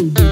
gian dở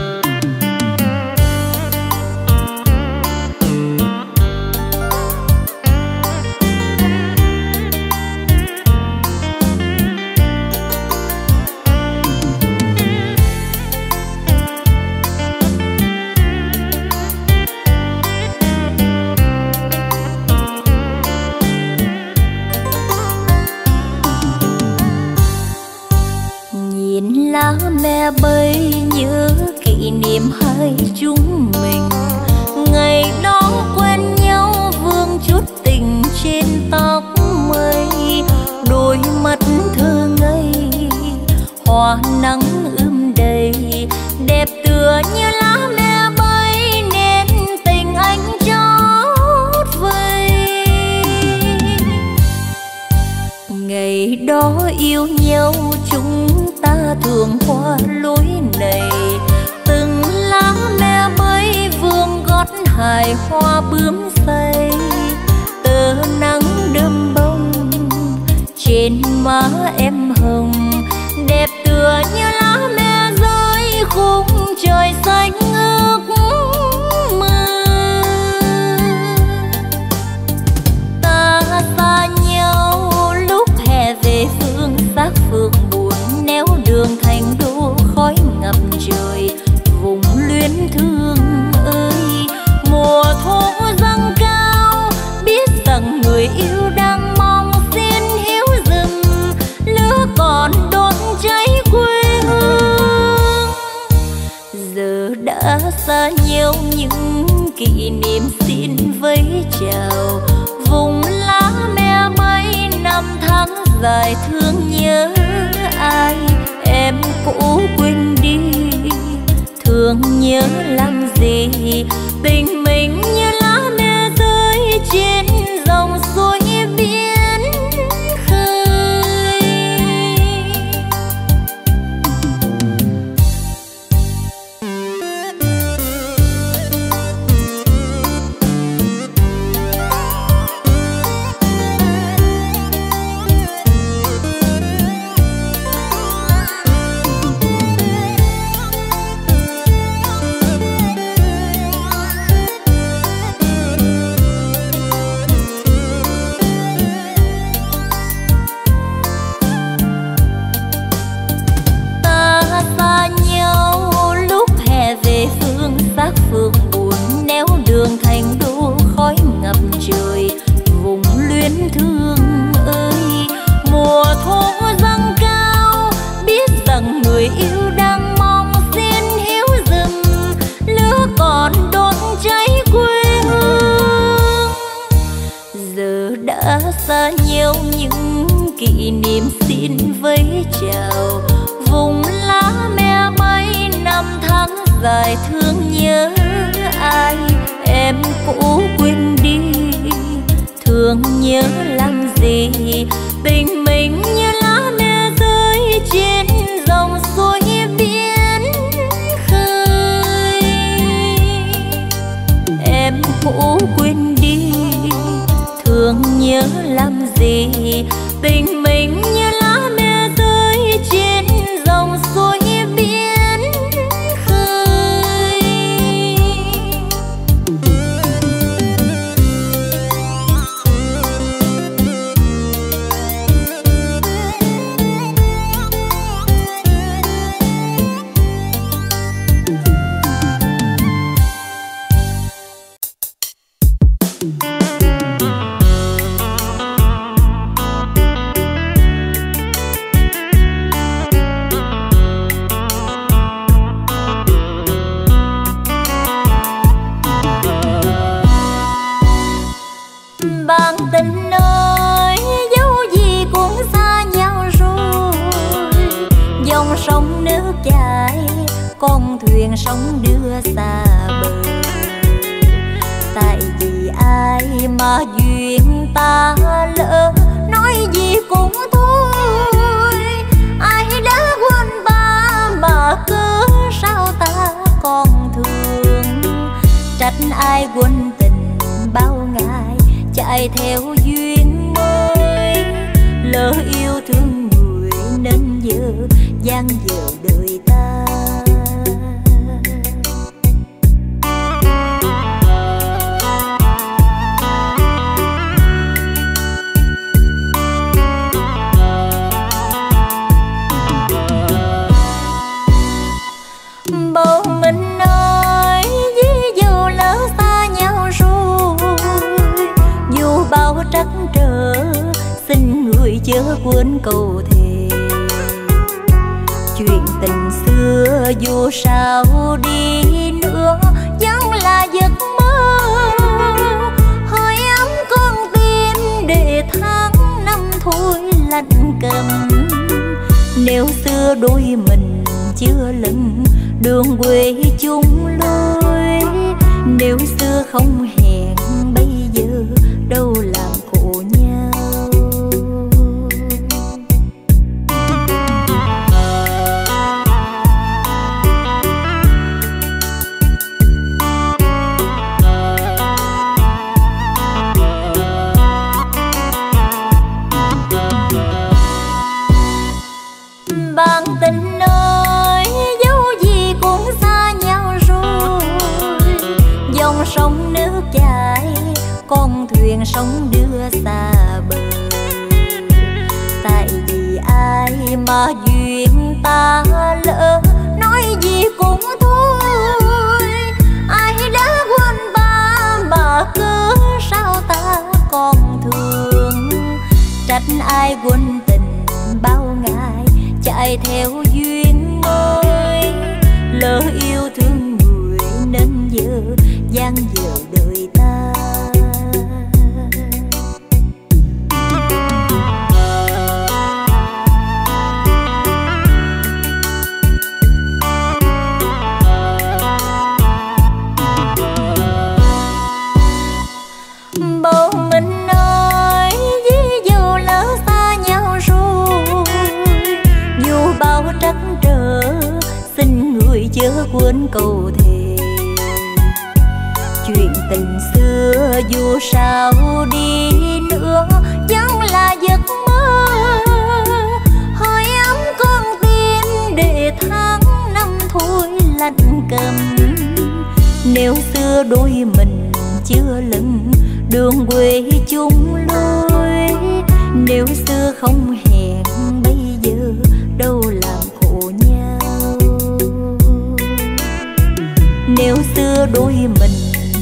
đời ta mướn câu thề. Chuyện tình xưa dù sao đi nữa vẫn là giấc mơ, hơi ấm con tim để tháng năm thôi lạnh cầm. Nếu xưa đôi mình chưa lần đường quê chung lối, nếu xưa không hẹn bây giờ đâu làm khổ nhau. Bạn tình ơi, dẫu gì cũng xa nhau rồi, dòng sông nước chảy, con thuyền sóng đưa xa bờ. Tại vì ai mà duyên ta lỡ, nói gì cũng thôi. Ai đã quên ta mà cứ sao ta còn thương. Trách ai quên tình bao ngày chạy theo duyên mới, lỡ yêu thương người nên giờ gian dở đời ta. Bố mình ơi, ví dụ lỡ xa nhau rồi, dù bao trắc trở xin người chớ quên câu thề. Chuyện tình xưa dù sao đi nữa vẫn là giấc mơ, hơi ấm con tim để tháng năm thôi lạnh cầm. Nếu xưa đôi mình chưa lần đường quê chung lối, nếu xưa không hẹn bây giờ đâu làm khổ nhau. Nếu xưa đôi mình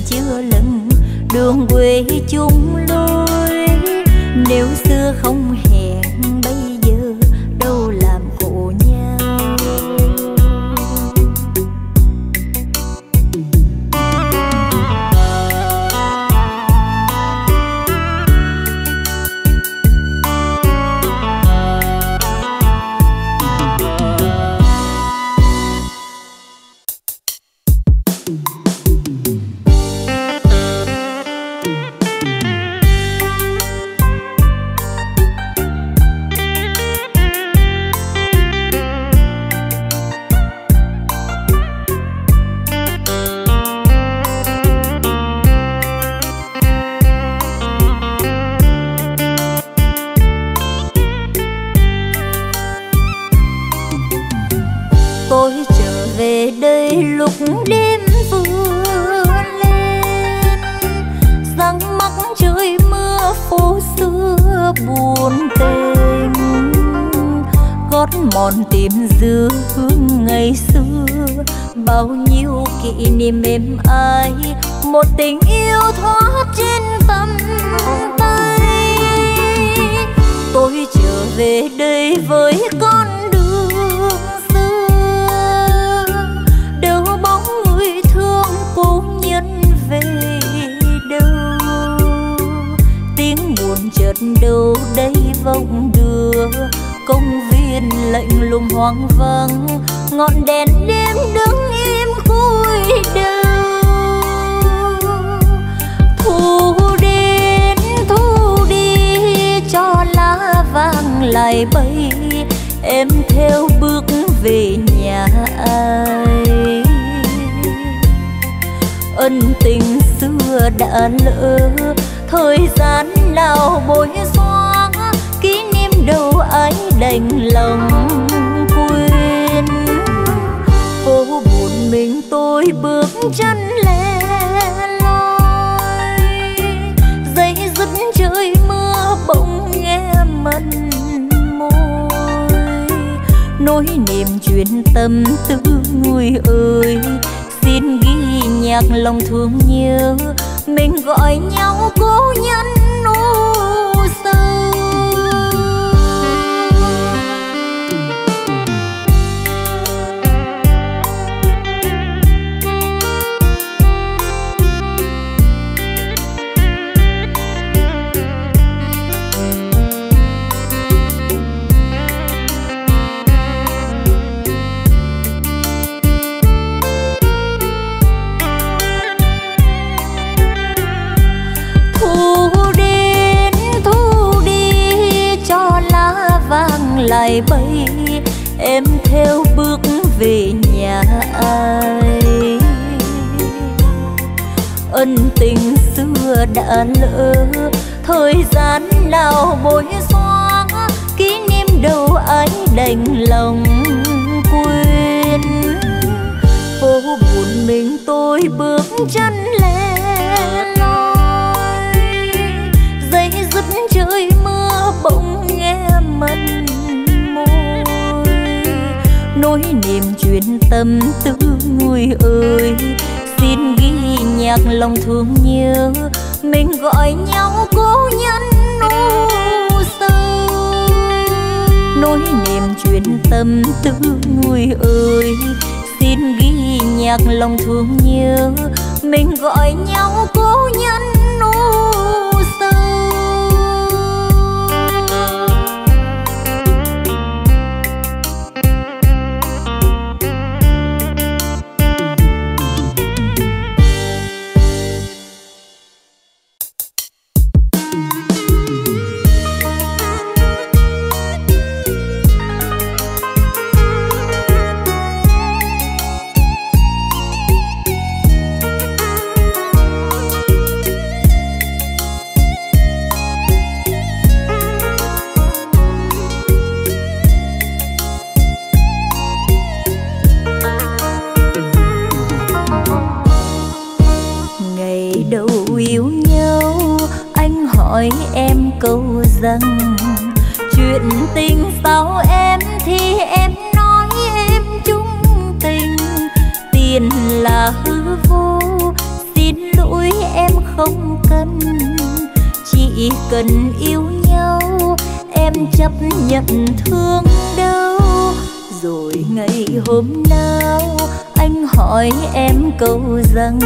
chưa lần đường quê chung lối, nếu xưa không hẹn bây giờ đâu làm khổ nhau. Mòn tìm dư hương ngày xưa, bao nhiêu kỷ niệm êm ái, một tình yêu thoát trên tầm tay. Tôi trở về đây với con đường xưa, đâu bóng người thương cố nhân về đâu. Tiếng buồn chợt đâu đây vọng đưa, công viên lạnh lùng hoang vắng, ngọn đèn đêm đứng im cúi đầu. Thu đến thu đi cho lá vàng lại bay, em theo bước về nhà ai. Ân tình xưa đã lỡ, thời gian nào bối xóa, kỷ niệm đâu ai đành lòng quên. Phố buồn mình tôi bước chân lẻ loi, giây dứt trời mưa bỗng nghe mặn môi. Nỗi niềm chuyện tâm tư người ơi, xin ghi nhạc lòng thương nhớ, mình gọi nhau cố nhân u sầu. bay bay em theo bước về nhà ai. Ân tình xưa đã lỡ, thời gian nào bối xoáng, kỷ niệm đầu ái đành lòng quên. Phố buồn mình tôi bước chân lẻ loi, giây dứt trời mưa bỗng nghe mặn môi. Nỗi niềm chuyện tâm tư người ơi, xin ghi nhạc lòng thương nhớ, mình gọi nhau cố nhân u sầu. Nỗi niềm chuyện tâm tư người ơi, xin ghi nhạc lòng thương nhớ, mình gọi nhau cố nhân u sầu. Chuyện tình sao em thì em nói em chung tình, tiền là hư vô xin lỗi em không cần. Chỉ cần yêu nhau em chấp nhận thương đau. Rồi ngày hôm nào anh hỏi em câu rằng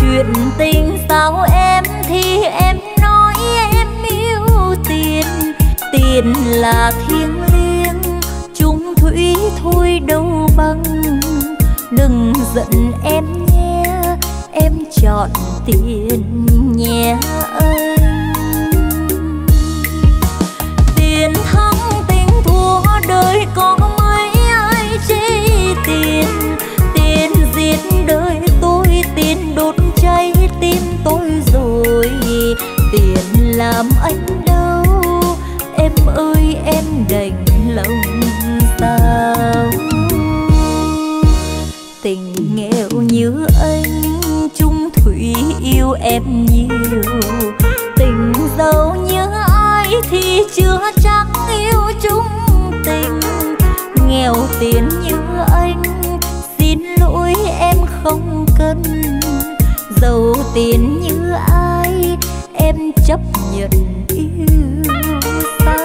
chuyện tình sao em thì em nói em yêu tiền. Tiền là thiêng liêng, chung thủy thôi đâu bằng. Đừng giận em nhé, em chọn tiền nhé anh. Tiền thắng tình thua đời có mấy ai chê tiền. Tiền giết đời tôi, tiền đốt cháy tim tôi rồi. Tiền làm anh đau, em ơi em đành lòng sao. Tình nghèo như anh, chung thủy yêu em nhiều. Tình giàu như ai thì chưa chắc yêu chung tình. Nghèo tiền như anh, xin lỗi em không cần. Giàu tiền như ai, em chấp nhận yêu ta.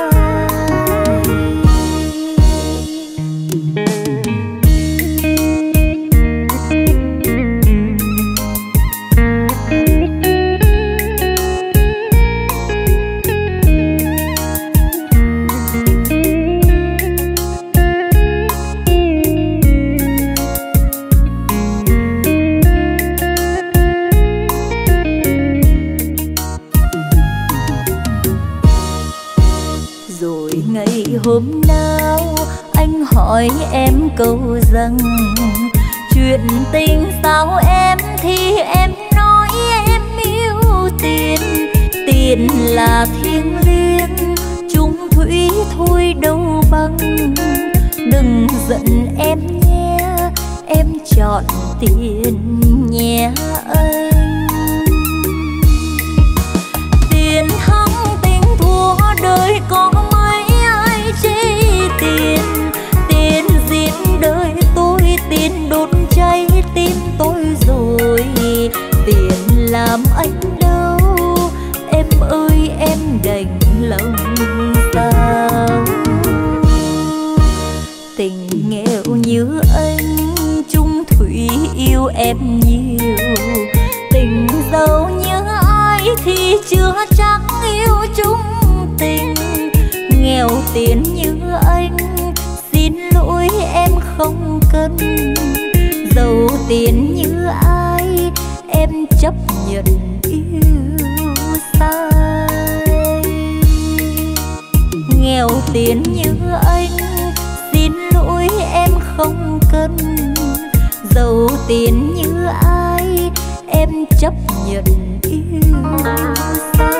Hôm nào anh hỏi em câu rằng chuyện tình sao em thì em nói em yêu tiền. Tiền là thiêng liêng, chung thủy thôi đâu bằng. Đừng giận em nhé, em chọn tiền nhé anh. Tiền thắng tình thua đời có mấy ai chê tiền. Tiền giết đời tôi, tiền đốt cháy tim tôi rồi. Tiền làm anh đau, em ơi em đành lòng sao. Tình nghèo như anh, chung thủy yêu em nhiều. Tình giàu như ai thì chưa chắc yêu chung tình. Nghèo tiền như anh, xin lỗi em không cần. Giàu tiền như ai, em chấp nhận yêu sai. nghèo tiền như anh, xin lỗi em không cân. Giàu tiền như ai, em chấp nhận yêu xa.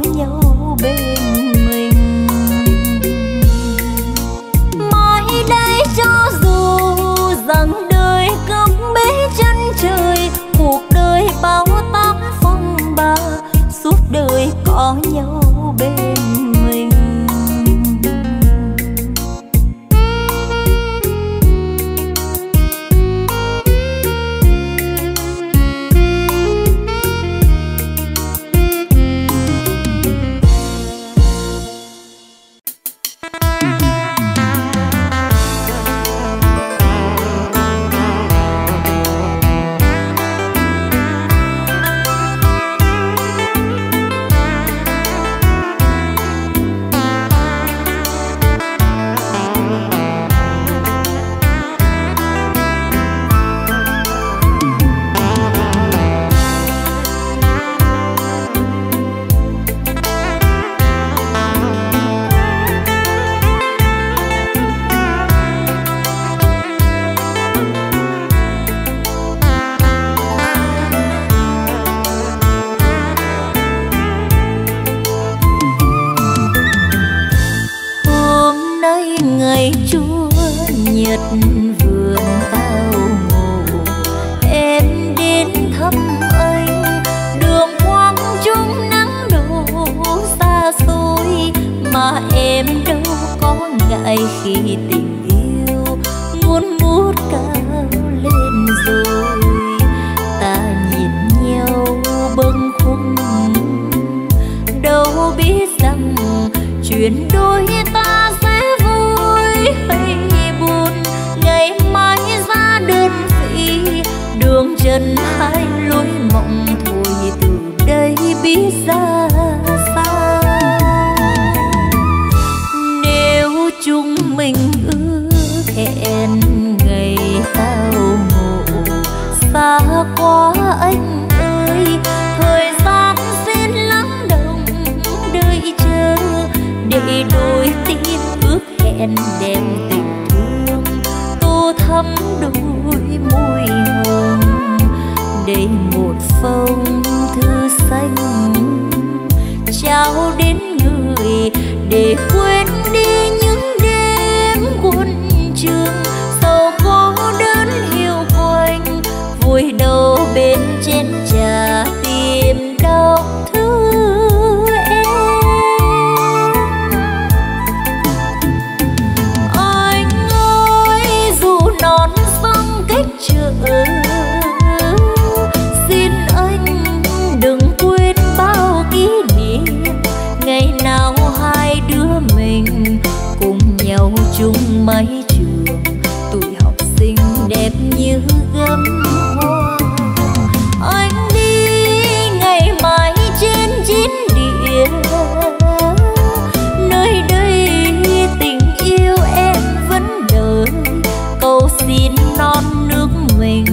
Nhau bên mình cây chúa Nhật vườn tao ngủ, em đến thăm anh đường quang trung nắng đổ xa xôi, mà em đâu có ngại khi tình yêu muốn ngút cao lên rồi. Ta nhìn nhau bâng khuâng đâu biết rằng chuyện đôi ta sẽ vui hay buồn, ngày mai ra đơn vị đường trần hai lối mộng, thôi từ đây biết ra xa. Nếu chúng mình ước hẹn ngày tao ngộ xa quá anh ơi, thời gian xin lắng đồng đợi chờ để đôi tim ước hẹn đem tình thương tô thắm đôi môi hồng, để một phong thư xanh trao đến người để quên đi những đêm quân trường sầu cô đơn hiu quạnh, vùi đầu bên chén trà tìm đau thương. Chợ xin anh đừng quên bao kỷ niệm ngày nào hai đứa mình cùng nhau chung mái trường, tuổi học sinh đẹp như gấm hoa. Anh đi ngày mai trên chín địa, nơi đây tình yêu em vẫn đời, cầu xin non nước mình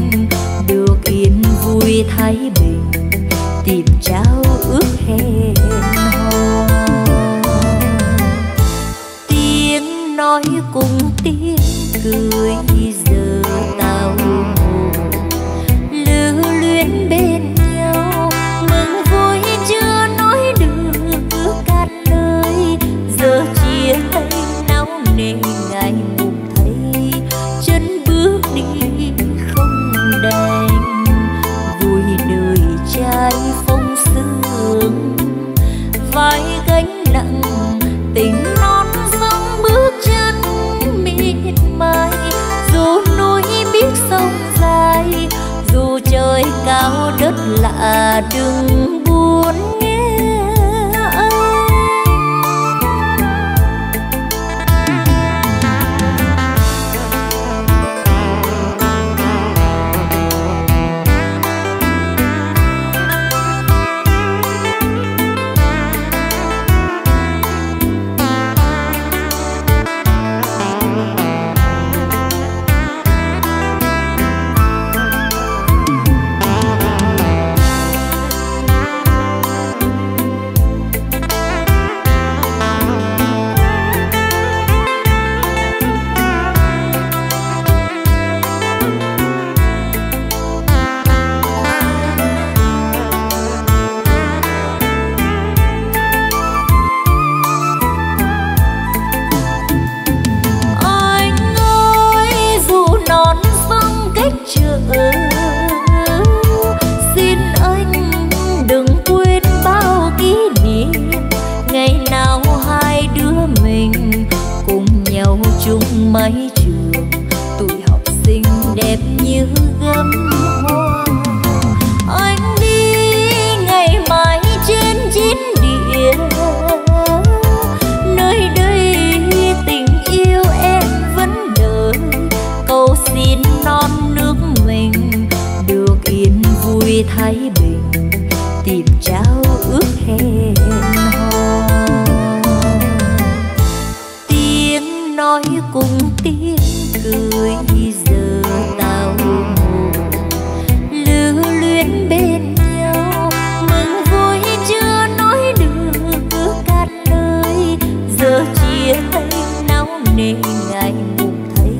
được yên vui thái bình, tìm trao ước hẹn tiếng nói cùng tiếng cười. Giờ tao lưu luyến bên nhau mừng vui chưa nói được cạn lời, giờ chia tay náo nề ngày buồn thấy chân bước đi đành, vui đời trai phong sương vai gánh nặng tình non sông bước chân miệt mài, dù núi biết sông dài dù trời cao đất lạ đừng buồn nghe anh. Xin anh đừng quên bao kỷ niệm ngày nào hai đứa mình cùng nhau chung mái trường, tuổi học sinh đẹp như gấm hoa. Anh đi ngày mai trên chín địa, nơi đây tình yêu em vẫn đời, cầu xin non nước mình được yên vui thái bình, tìm trao ước hẹn hò. Tiếng nói cùng tiếng cười giờ tao ngủ lưu luyến bên nhau mừng vui chưa nói được cạn lời, giờ chia tay náo nề ngày buồn thấy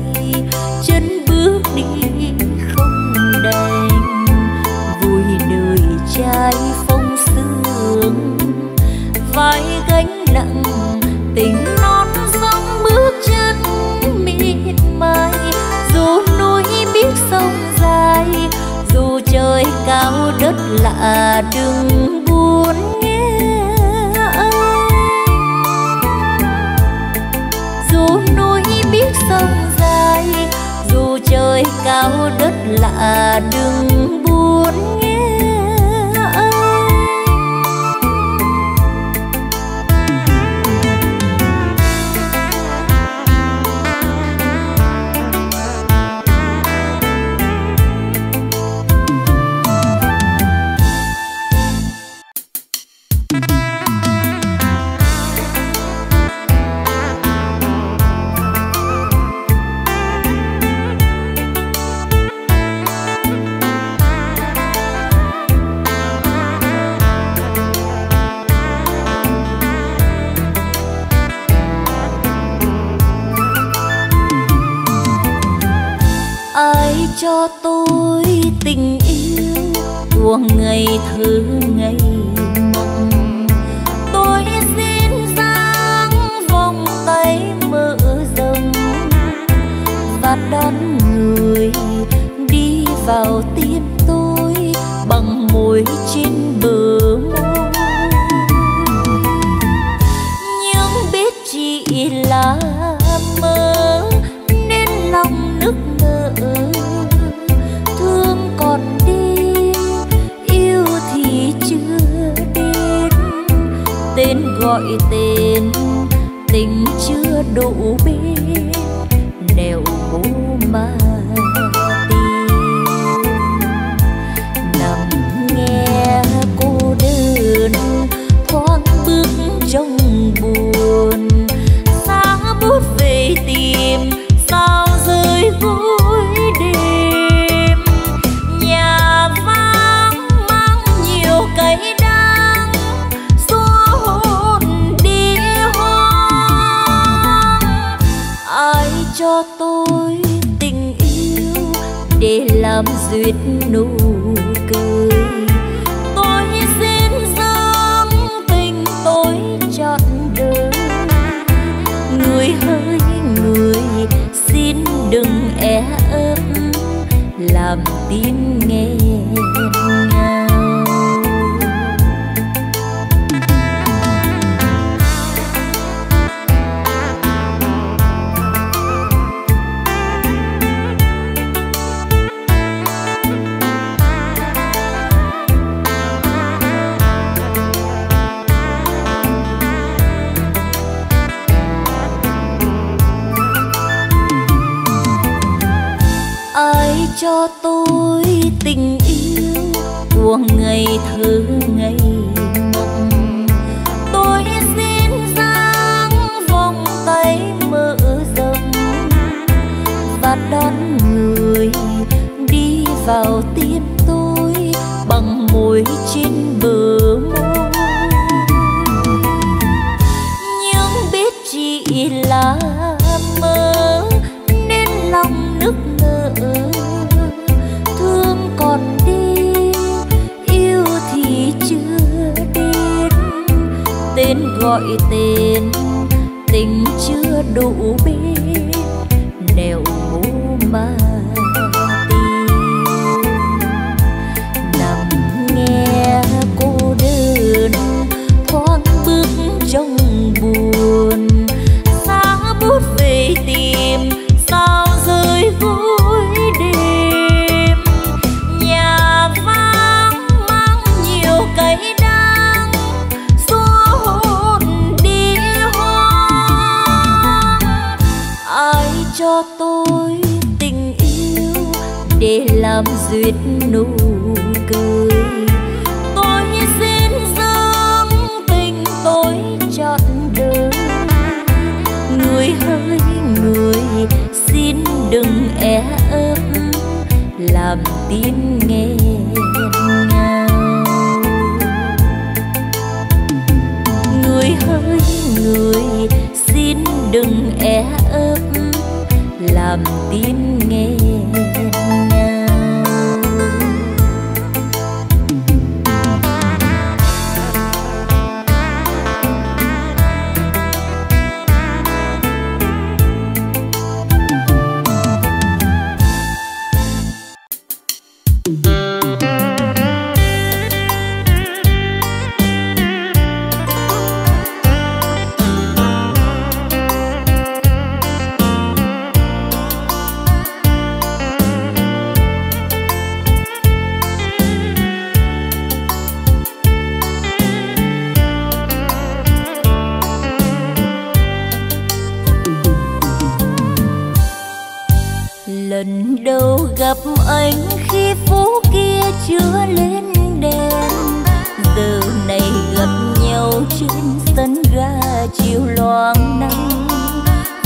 chân bước đi đành, vui đời trai phong sương vai gánh nặng tình non sông bước chân sông dài, dù trời cao đất lạ đừng buồn nghe anh. Dù núi biết sông dài, dù trời cao đất lạ đừng buồn nghe. Cho tôi tình yêu của ngày thứ ngày mộng, tôi xin dang vòng tay mở rộng và đón người đi vào tim tôi bằng môi trên bờ môi. Nhưng biết chỉ là mơ nên lòng nức nở, còn đi yêu thì chưa đến, tên gọi tên tình chưa đủ bên nẻo mù mà tìm. Nằm nghe cô đơn thoáng bước trong buồn, xa bút về tìm sao rơi gối đêm. Cho tôi tình yêu để làm duyệt nụ cười, tôi xin dâng tình tôi trọn đời. Người hỡi người xin đừng é ấp làm tim nghe ngao. Cho tôi tình yêu của ngày thơ ngày mộng, tôi xin dang vòng tay mở rộng và đón người đi vào tim tôi bằng môi trên bờ môi. Nhưng biết chỉ là mơ nên lòng nức nở, còn đi yêu thì chưa đến, tên gọi tên tình chưa đủ bên nẻo mù mà tìm. Nằm nghe cô đơn thoáng bước trong buồn, xa bút về tìm sao rơi gối đêm. Cây đang xua hồn đi hoang, ai cho tôi tình yêu để làm duyệt nụ cười, tôi xin dâng tình tôi trọn đời. Người hỡi người xin đừng é ấp làm tim nghe ngao. Người hỡi người xin đừng é ấp làm tim nghe ngao. Lần đầu gặp anh khi phố kia chưa lên đèn, giờ này gặp nhau trên sân ga chiều loang nắng.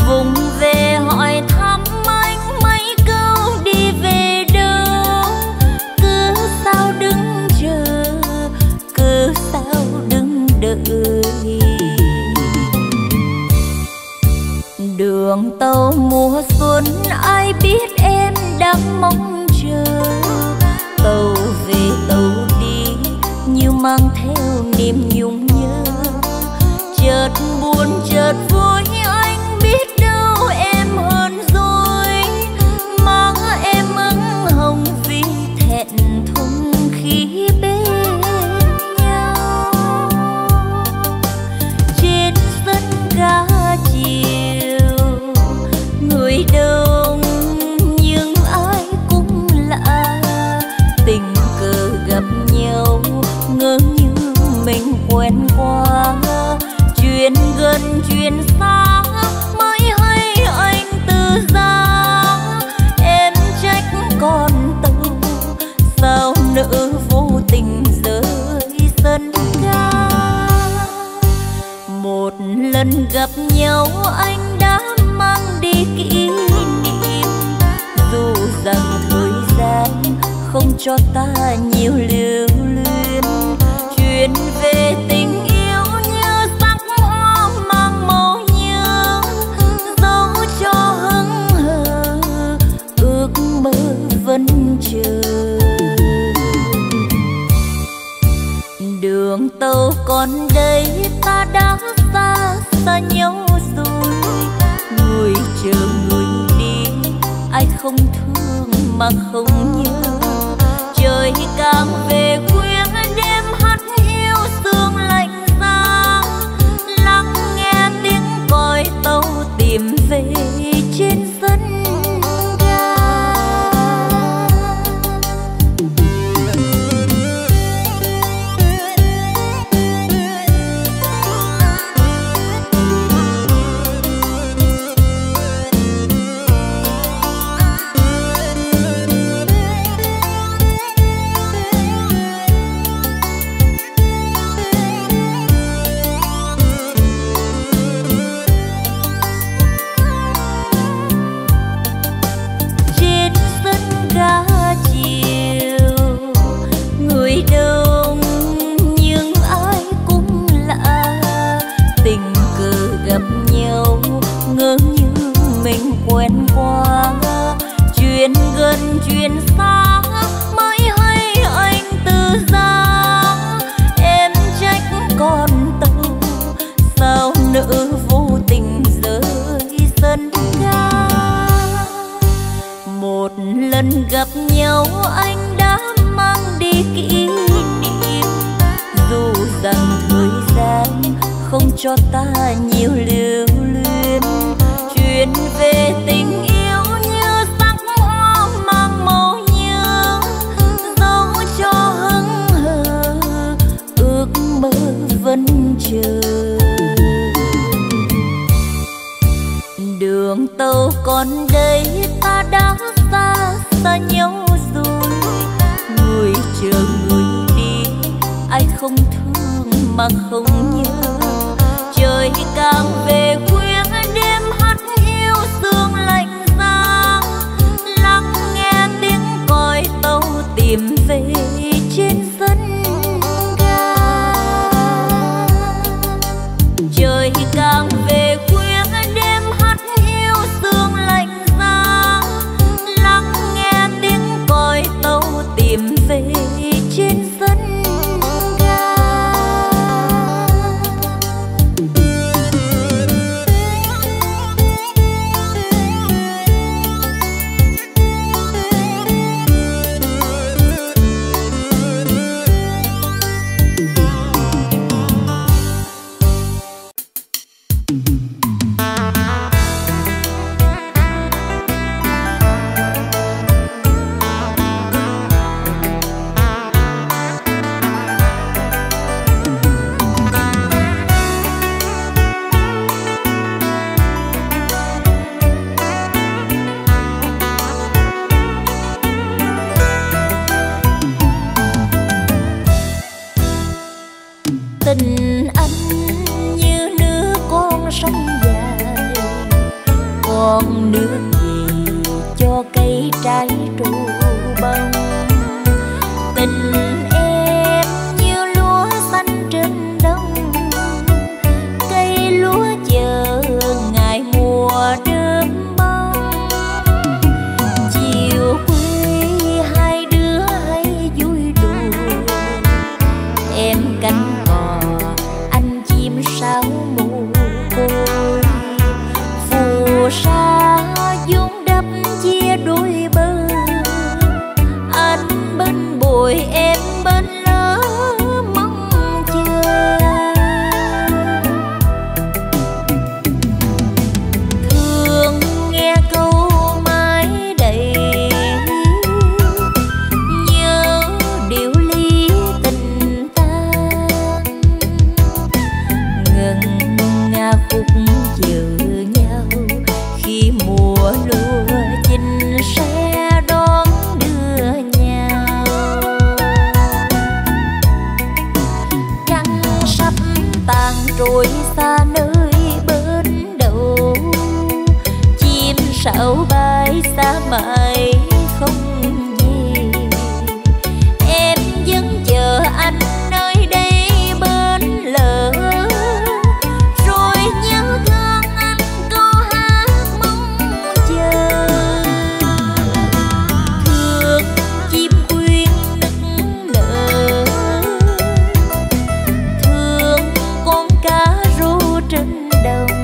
Vùng về hỏi thăm anh mấy câu đi về đâu, cứ sao đứng chờ, cứ sao đứng đợi. Đường tàu mùa xuân ai biết em đang mong chờ, tàu về tàu đi như mang theo niềm nhung nhớ. Chợt buồn chợt vui anh biết đâu em hơn rồi, mang em ửng hồng vì thẹn thùng khi bên nhau. Trên sân ga đông nhưng ai cũng lạ, tình cờ gặp nhau ngỡ như mình quen qua. Chuyện gần chuyện xa mới hay anh từ xa, em trách con tàu sao nỡ vô tình rơi sân ga. Một lần gặp nhau anh đã mang đi kỷ niệm, dù rằng thời gian không cho ta nhiều lưu luyến. Chuyện về tình yêu như sắc hoa mang màu nhớ, dẫu cho hững hờ ước mơ vẫn chờ. Đường tàu còn đây ta đã xa xa nhau rồi, người chờ người đi ai không thương mà không nhớ. Trời càng về khuya đêm hắt hiu sương lạnh giá, lắng nghe tiếng còi tàu tìm về trên sân. Gặp nhau anh đã mang đi kỷ niệm, dù rằng thời gian không cho ta nhiều lưu luyến. Chuyện về tình yêu như sắc hoa mang màu nhớ, dẫu cho hững hờ ước mơ vẫn chờ. Đường tàu còn đây ta đã xa xa nhau rồi, người chờ người đi ai không thương mà không nhớ. Trời càng về khuya đêm hắt hiu sương lạnh giá, lắng nghe tiếng còi tàu tìm về trên sân ga. Trời càng về khuya đêm hắt hiu sương lạnh giá, lắng nghe tiếng còi tàu tìm về trên sân ga. gái trụ bông. Tình em như lúa xanh trên đông, cây lúa chờ ngày mùa đơm bông. Chiều quê hai đứa hay vui đùa, em cánh cò anh chim sáo mù côi. Phù sa dung đắp chia đôi bờ, anh bên bồi em bên lỡ mong chờ. Thường nghe câu mái đầy, nhớ điều ly tình ta. Ngân nga khúc chờ nhau khi mùa lúa chinh sẽ đón đưa nhau. Trăng sắp tàn trôi xa nơi bên đầu, chim sáo bay xa mãi không về. Em vẫn chờ anh nơi đây bên lỡ, rồi nhớ thương anh câu hát mong chờ. Thương chim uyên nức nở, thương con cá rô trên đồng.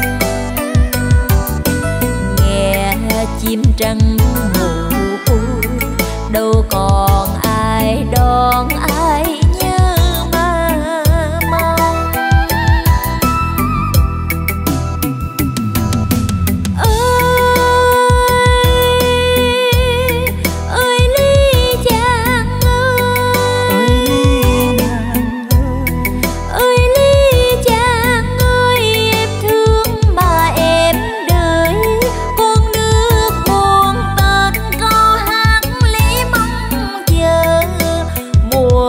Nghe chim trăng ngủ u, đâu còn ai đón ai nhớ mà mong. Ơi ơi ly chàng ơi, ơi ly chàng ơi, em thương mà em đợi. Con nước buồn tên câu hát lý mong chờ, mùa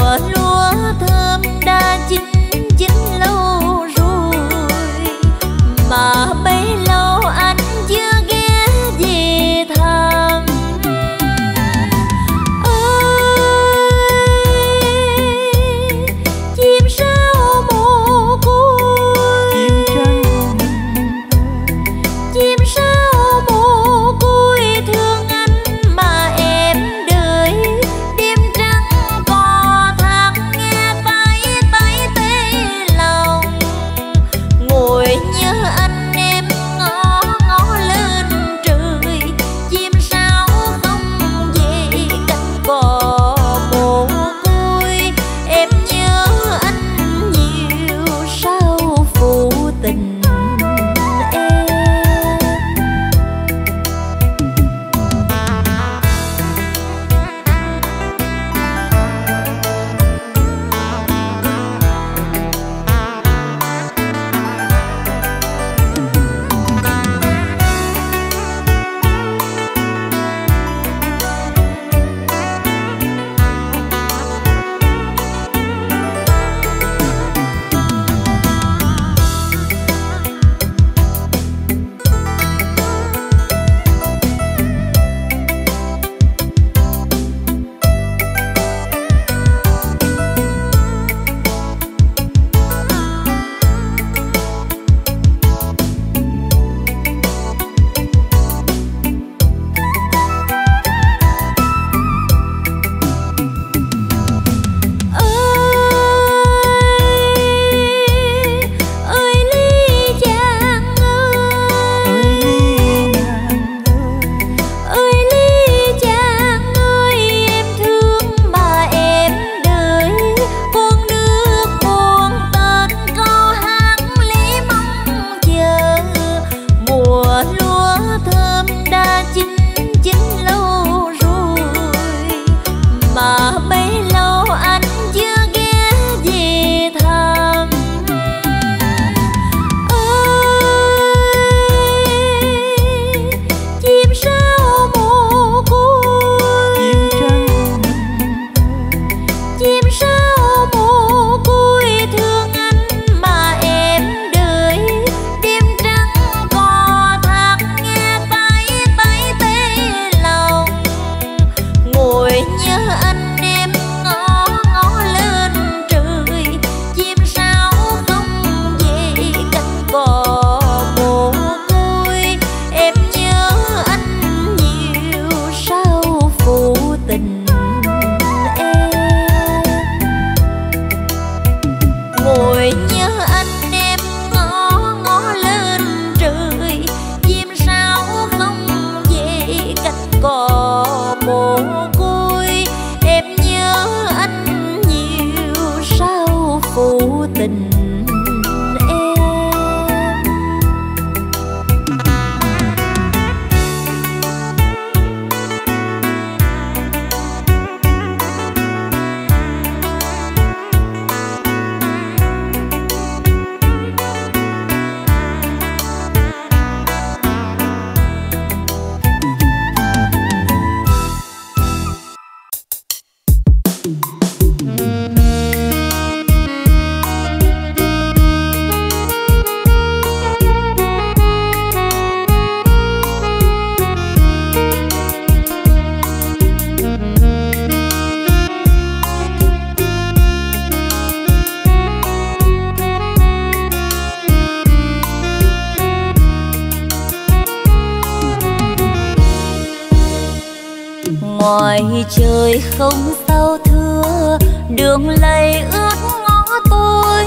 Ngoài trời không sao thưa, đường lầy ướt ngõ tối,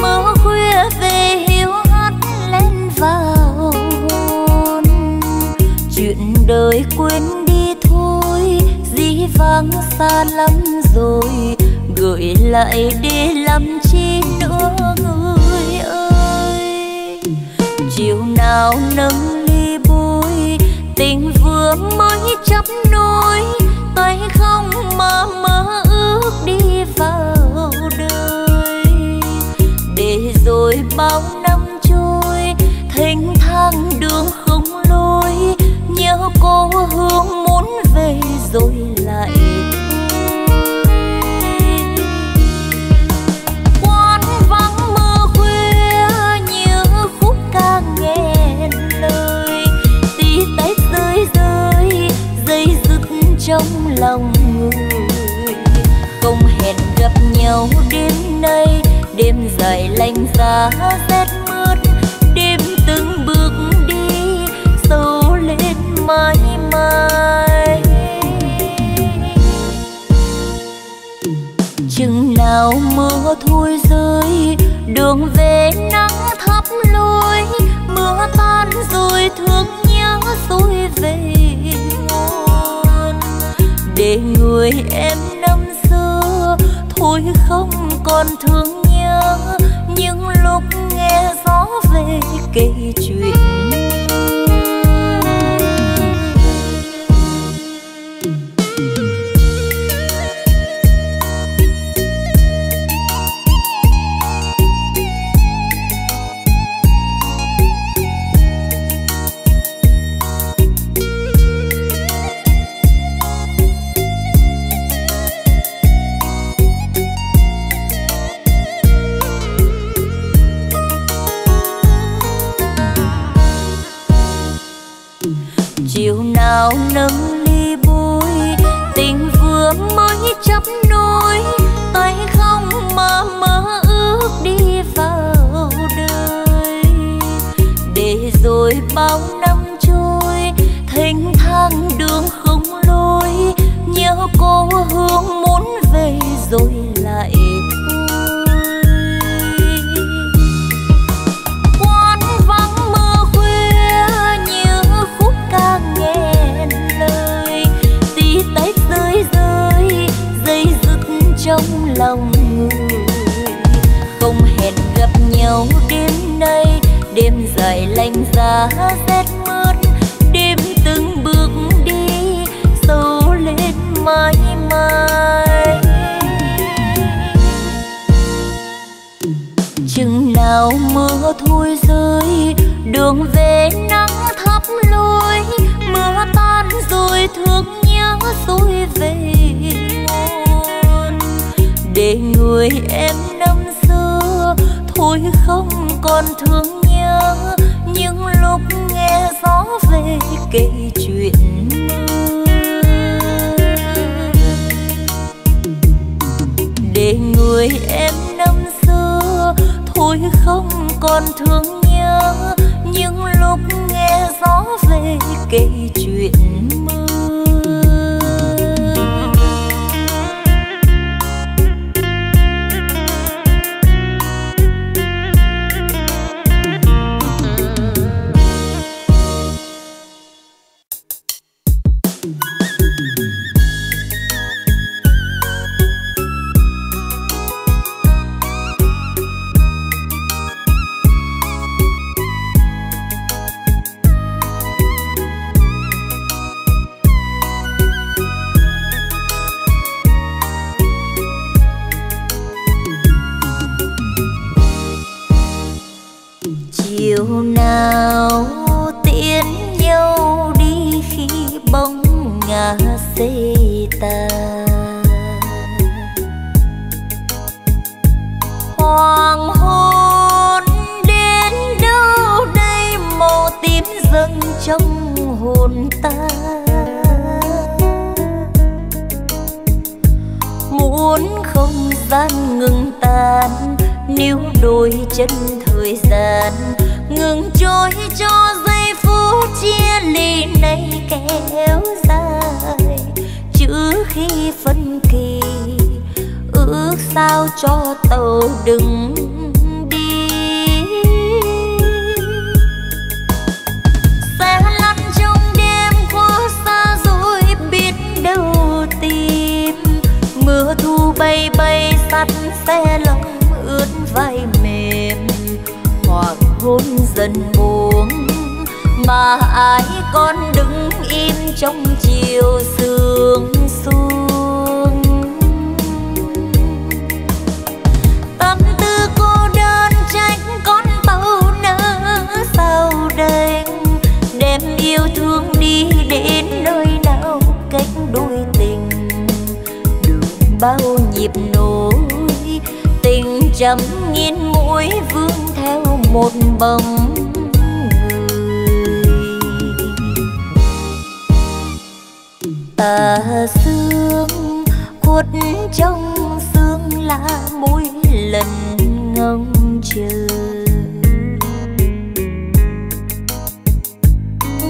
mơ khuya về hiu hắt lên vào hôn. Chuyện đời quên đi thôi, dĩ vãng xa lắm rồi, gửi lại để làm chi nữa người ơi. Chiều nào nâng ly bôi, tình vừa mới chấp nối, tay không mà mơ ước đi vào đời. Để rồi bao năm trôi, thênh thang đường không lối, nhớ cô Hương muốn về rồi lại trong lòng người. Không hẹn gặp nhau đêm nay, đêm dài lạnh giá rét mướt, đêm từng bước đi sâu lên mãi mãi. Chừng nào mưa thôi rơi, đường về nắng thắp lối, mưa tan rồi thương nhớ rồi về. Để người em năm xưa thôi không còn thương nhớ, những lúc nghe gió về kể chuyện. Nâng ly bôi, tình vừa mới chấp nối, tay không mà mơ ước đi vào đời. Để rồi bao năm trôi, thênh thang đường không lối, nhớ cô Hương muốn về rồi lại. Trong lòng người không hẹn gặp nhau đêm nay, đêm dài lạnh giá rét mướt, đêm từng bước đi sâu lên mãi mãi. Chừng nào mưa thôi rơi, đường về nắng thắp lối, mưa tan rồi thương nhớ rồi về. Để người em năm xưa thôi không còn thương nhớ, những lúc nghe gió về kể chuyện. Để người em năm xưa thôi không còn thương nhớ, những lúc nghe gió về kể chuyện. Cho giây phút chia ly này kéo dài, sao cho tàu đừng đi. Xe lăn trong đêm qua xa rồi biết đâu tìm. Mưa thu bay bay sắt xe lòng ướt vai mềm. Hoàng hôn dần buông mà ai còn đứng im trong chiều sương xuống. Bao nhịp nối tình chấm nghiến mũi vương theo một bóng người. Tà sương cuột trong sương lá mũi lần ngóng chờ.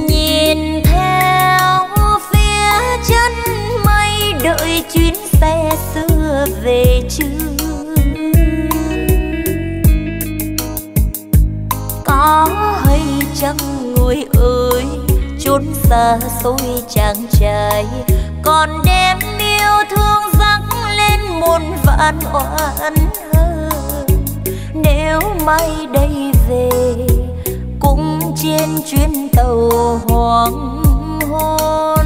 Nhìn theo phía chân mây đợi chuyến xe xưa về chưa. Có hay chăng người ơi chốn xa xôi chàng trai còn đem yêu thương dắt lên muôn vạn oán hơn. Nếu mai đây về cũng trên chuyến tàu hoàng hôn.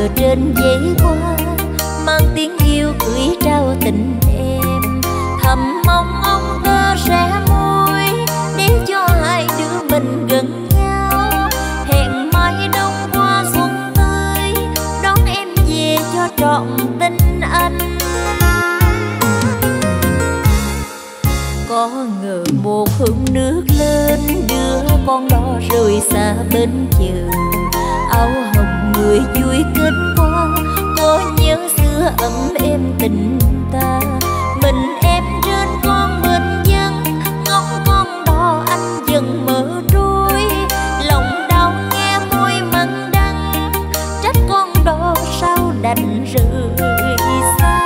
từ trên giấy qua mang tiếng yêu gửi trao tình em, thầm mong ông ta sẽ môi để cho hai đứa mình gần nhau, hẹn mai đông qua xuân tới đón em về cho trọn tình anh. Có ngờ một hôm nước lên đưa con đó rời xa bên trường, áo hồng người vui kết hoa, có nhớ xưa ấm êm tình ta, mình em trên con bên dân ngóng con đó anh dần mở trôi, lòng đau nghe môi mặn đắng trách con đó sao đành rời xa.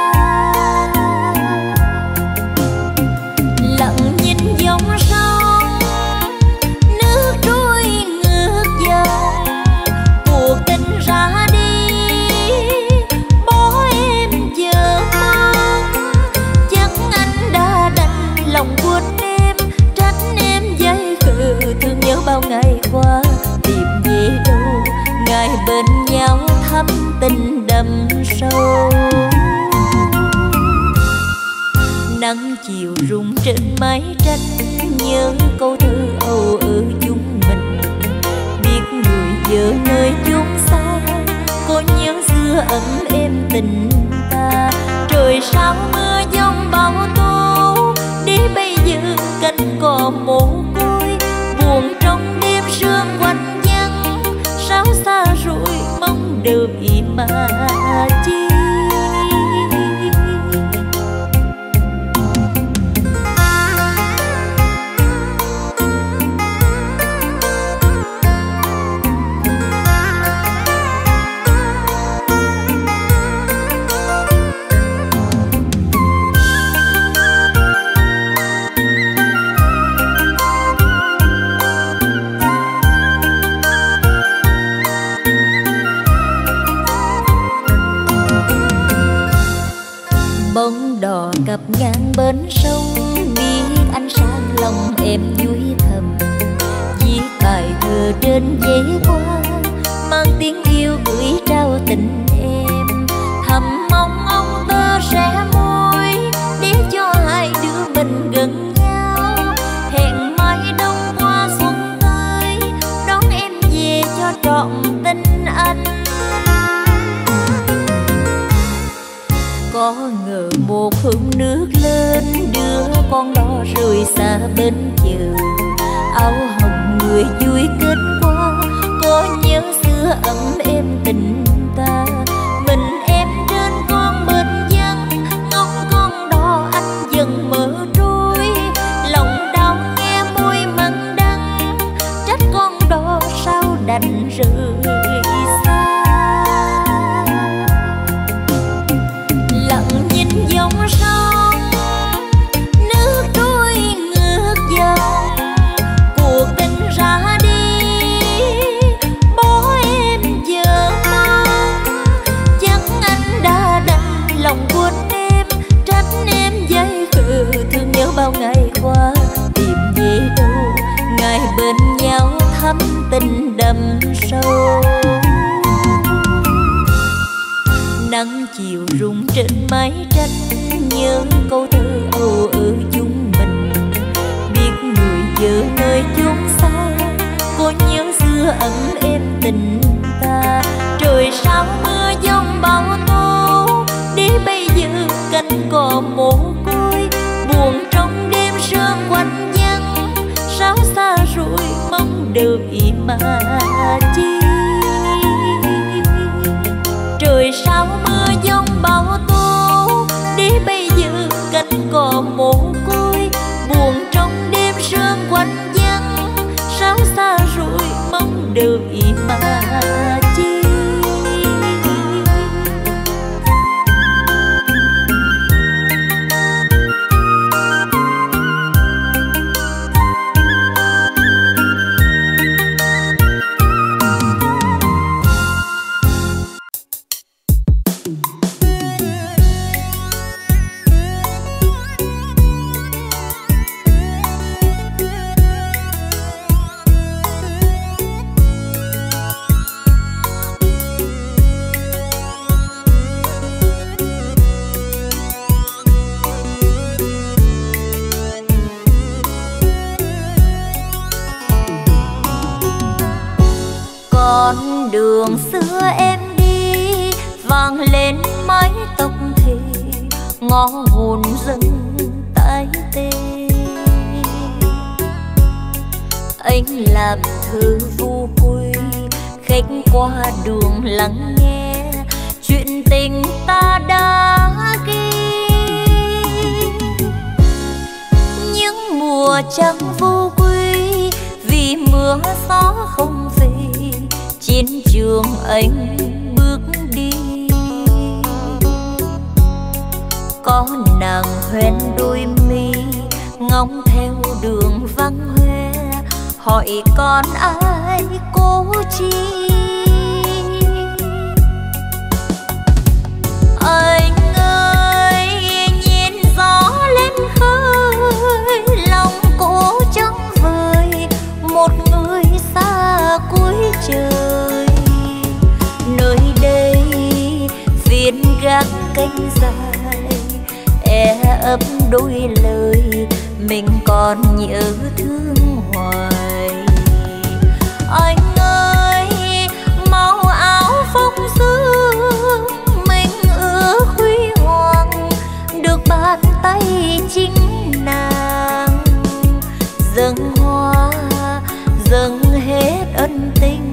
Lặng nhìn dòng sông nước trôi ngược dòng, cuộc tình ra đi bỏ em giờ mang, chắc anh đã đành lòng buồn em, trách em dây khờ thương nhớ bao ngày qua, tìm về đâu ngày bên nhau thắm tình đậm sâu. Nắng chiều rung trên mái tranh nhớ câu thơ âu ở chúng mình, biết người giờ nơi chốn xa, có nhớ xưa ấm êm tình ta, trời sao mưa giông bão tố để bây giờ cánh cò mồ côi, buồn trong đêm sương quanh vắng sao xa rồi mong được mà chi. Cặp ngang bến sông biết anh sang lòng em vui thầm, viết bài thơ trên giấy qua mang tiếng yêu gửi trao tình em, thầm mong ông ta sẽ môi để cho hai đứa mình gần nhau, hẹn mai đông qua xuân tới đón em về cho trọn tình anh. Có ngờ một hôm nước lên đưa con đó rời xa bên trường, áo hồng người vui kết hoa, có nhớ xưa ấm êm tình ta, mình em trên con bên dân ngóng con đó anh dần mở trôi, lòng đau nghe môi mặn đắng trách con đó sao đành rời. Bên nhau thắm tình đậm sâu, nắng chiều rung trên mái tranh nhớ câu thơ âu ở chúng mình, biết người giờ nơi chốn xa, có nhớ xưa ấm êm tình ta, trời sao mưa giông bão tố để bây giờ cánh cò mồ côi, buồn trong đêm sương quanh sao xa rồi mong được mà chi. Trời sao mưa giông bão tố để bây giờ cánh cò mồ côi, buồn trong đêm sương quanh vắng sao xa rồi mong được mà chi. Con đường xưa em đi vang lên mái tóc thề, ngõ hồn dân tái tê. Anh làm thư vô quy, khách qua đường lắng nghe chuyện tình ta đã ghi. Những mùa trăng vô quy, vì mưa gió không về, chiến trường anh bước đi. Có nàng hoen đôi mi, ngóng theo đường vắng hoe, hỏi con ai cố chi. Anh ơi nhìn gió lên khơi, lòng cô trắng vời một người xa cuối trời. Nơi đây viên gác cánh dài, e ấp đôi lời mình còn nhớ thương hoài. Anh ơi mau áo phong dương, mình ưa huy hoàng được bàn tay chính nàng. Dâng hoa dâng hết ân tình,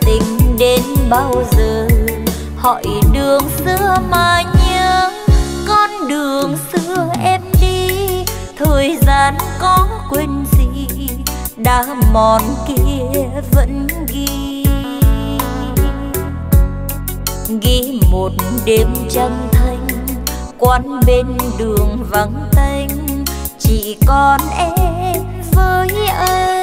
tình đến bao giờ hỏi đường xưa mà nhớ. Con đường xưa em đi, thời gian có quên gì, đá mòn kia vẫn ghi. Ghi một đêm trăng thanh, quán bên đường vắng tanh, chỉ còn em với anh.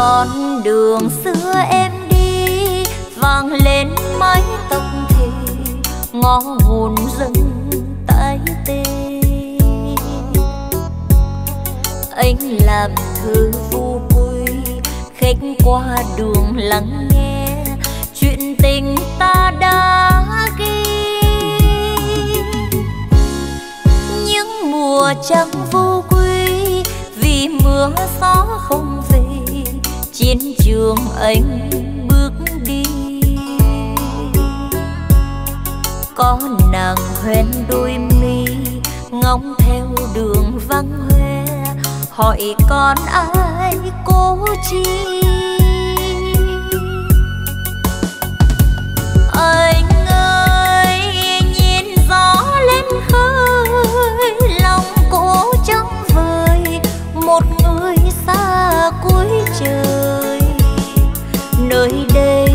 Con đường xưa em đi vang lên mái tóc thề, ngõ hồn dân tái tê. Anh làm thư vô quy, khách qua đường lắng nghe chuyện tình ta đã ghi. Những mùa trăng vô quy, vì mưa gió không về, chiến trường anh bước đi. Có nàng hoen đôi mi, ngóng theo đường vắng hoe, hỏi con ai cố chi. Anh ơi nhìn gió lên khơi, lòng cô trắng vời một người xa cuối trời. Nơi đây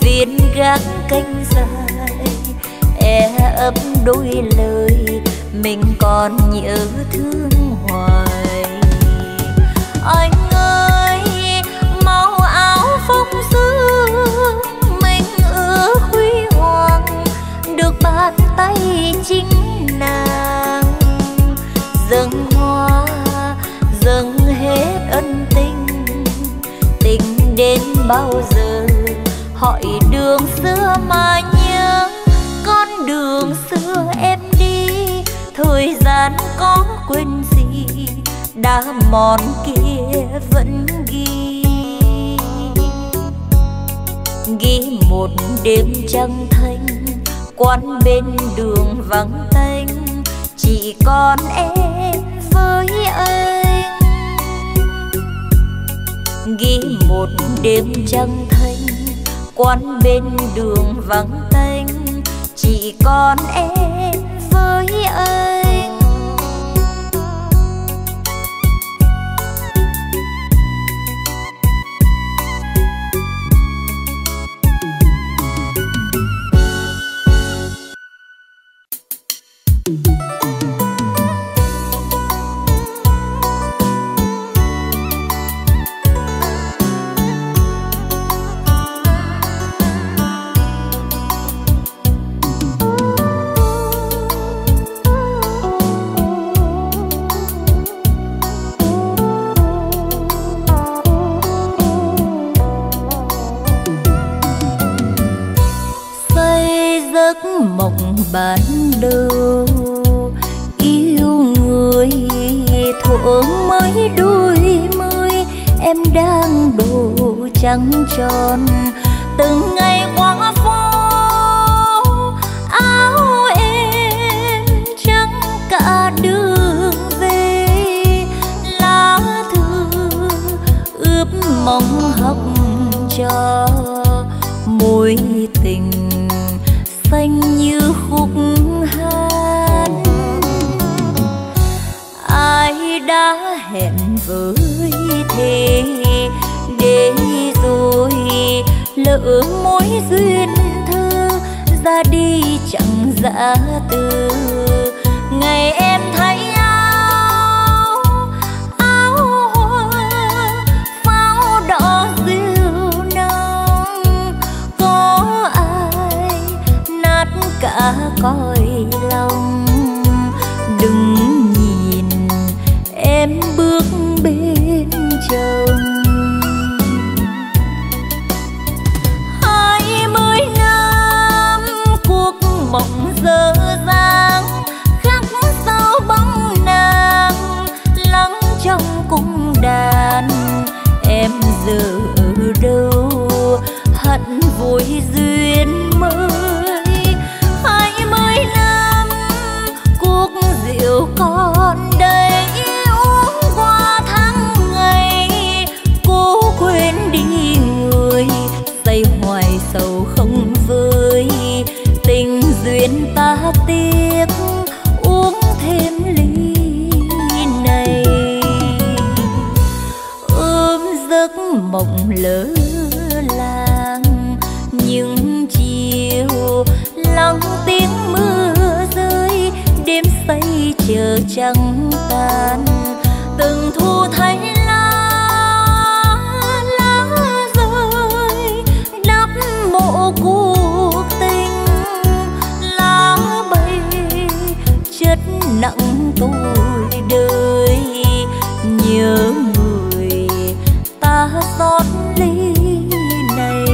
viên gác cánh dài, e ấp đôi lời mình còn nhớ thương hoài. Anh ơi mau áo phong dương, mình ưa huy hoàng được bàn tay chính nàng. Dâng hoa dâng hết ân tình, tình đến bao giờ hỏi đường xưa mà nhớ. Con đường xưa em đi, thời gian có quên gì, đá mòn kia vẫn ghi. Ghi một đêm trăng thanh, quán bên đường vắng tanh, chỉ còn em với anh. Ghi một đêm trăng thanh, quán bên đường vắng tanh, chỉ còn em với anh. giấc mộng ban đầu yêu người thuở mới đôi mươi em đang đồ trắng tròn từng ngày qua phố áo em trắng cả đường về lá thư ướp mong hồng cho mối tình xanh như khúc hát. Ai đã hẹn với thế để rồi lỡ mối duyên thơ ra đi chẳng giã từ ngày em thấy áo áo hoa pháo đỏ dịu nắng có ai nát cả cõi lòng đừng nhìn em bước bên chồng. 20 năm cuộc mộng dở dang khắc sâu bóng nàng lắng trong cung đàn em giờ ở đâu hận vui duyên mới. 20 năm cuộc rượu còn đây uống qua tháng ngày cố quên đi người say hoài sầu không vơi tình duyên ta tiếc uống thêm ly này ôm giấc mộng lỡ làng những chiều lắng tiếng mưa rơi đêm say chờ trăng tan từng thu thấy lá rơi đắp mộ cuộc tình lá bay chất nặng tôi đời nhớ người ta xót ly này.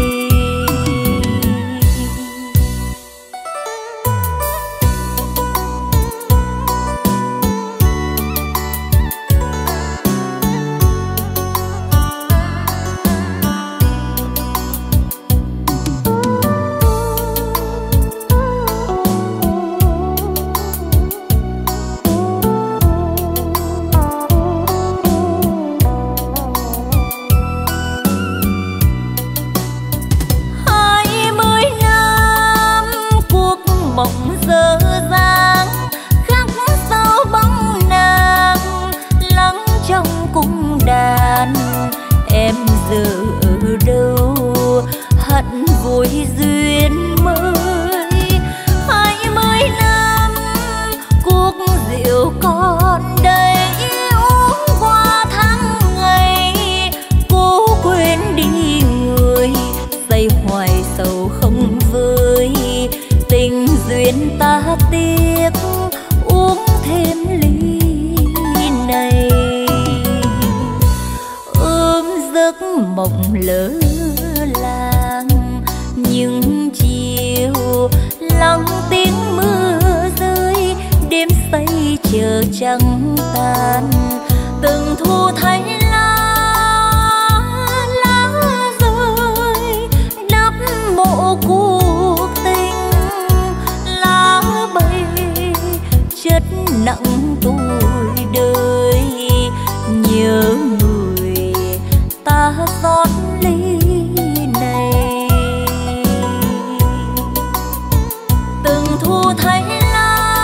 Thu thấy lá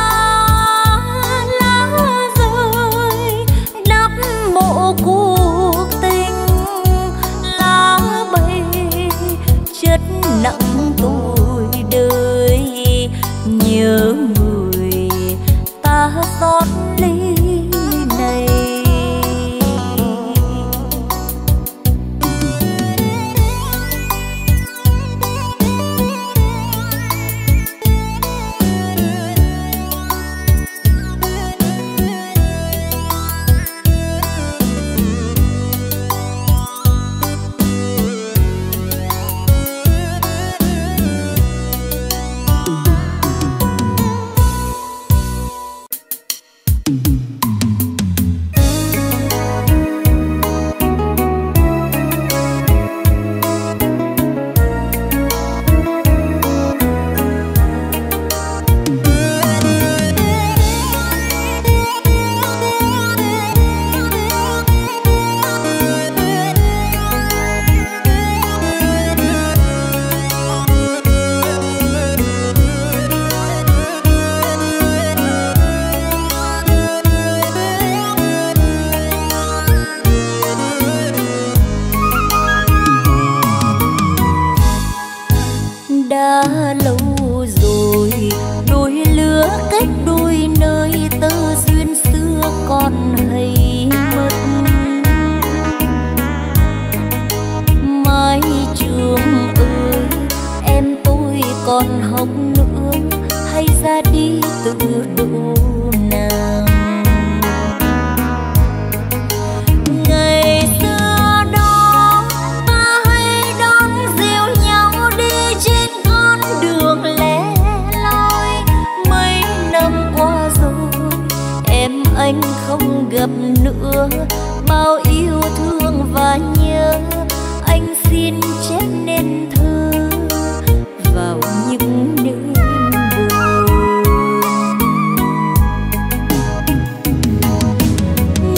rơi lâu rồi, đôi lứa cách đôi nơi tơ duyên xưa còn hay mất. Mái trường ơi, em tôi còn học nữa, hay ra đi từ đô nàng. Anh không gặp nữa, bao yêu thương và nhớ, anh xin chép nên thơ vào những đêm buồn.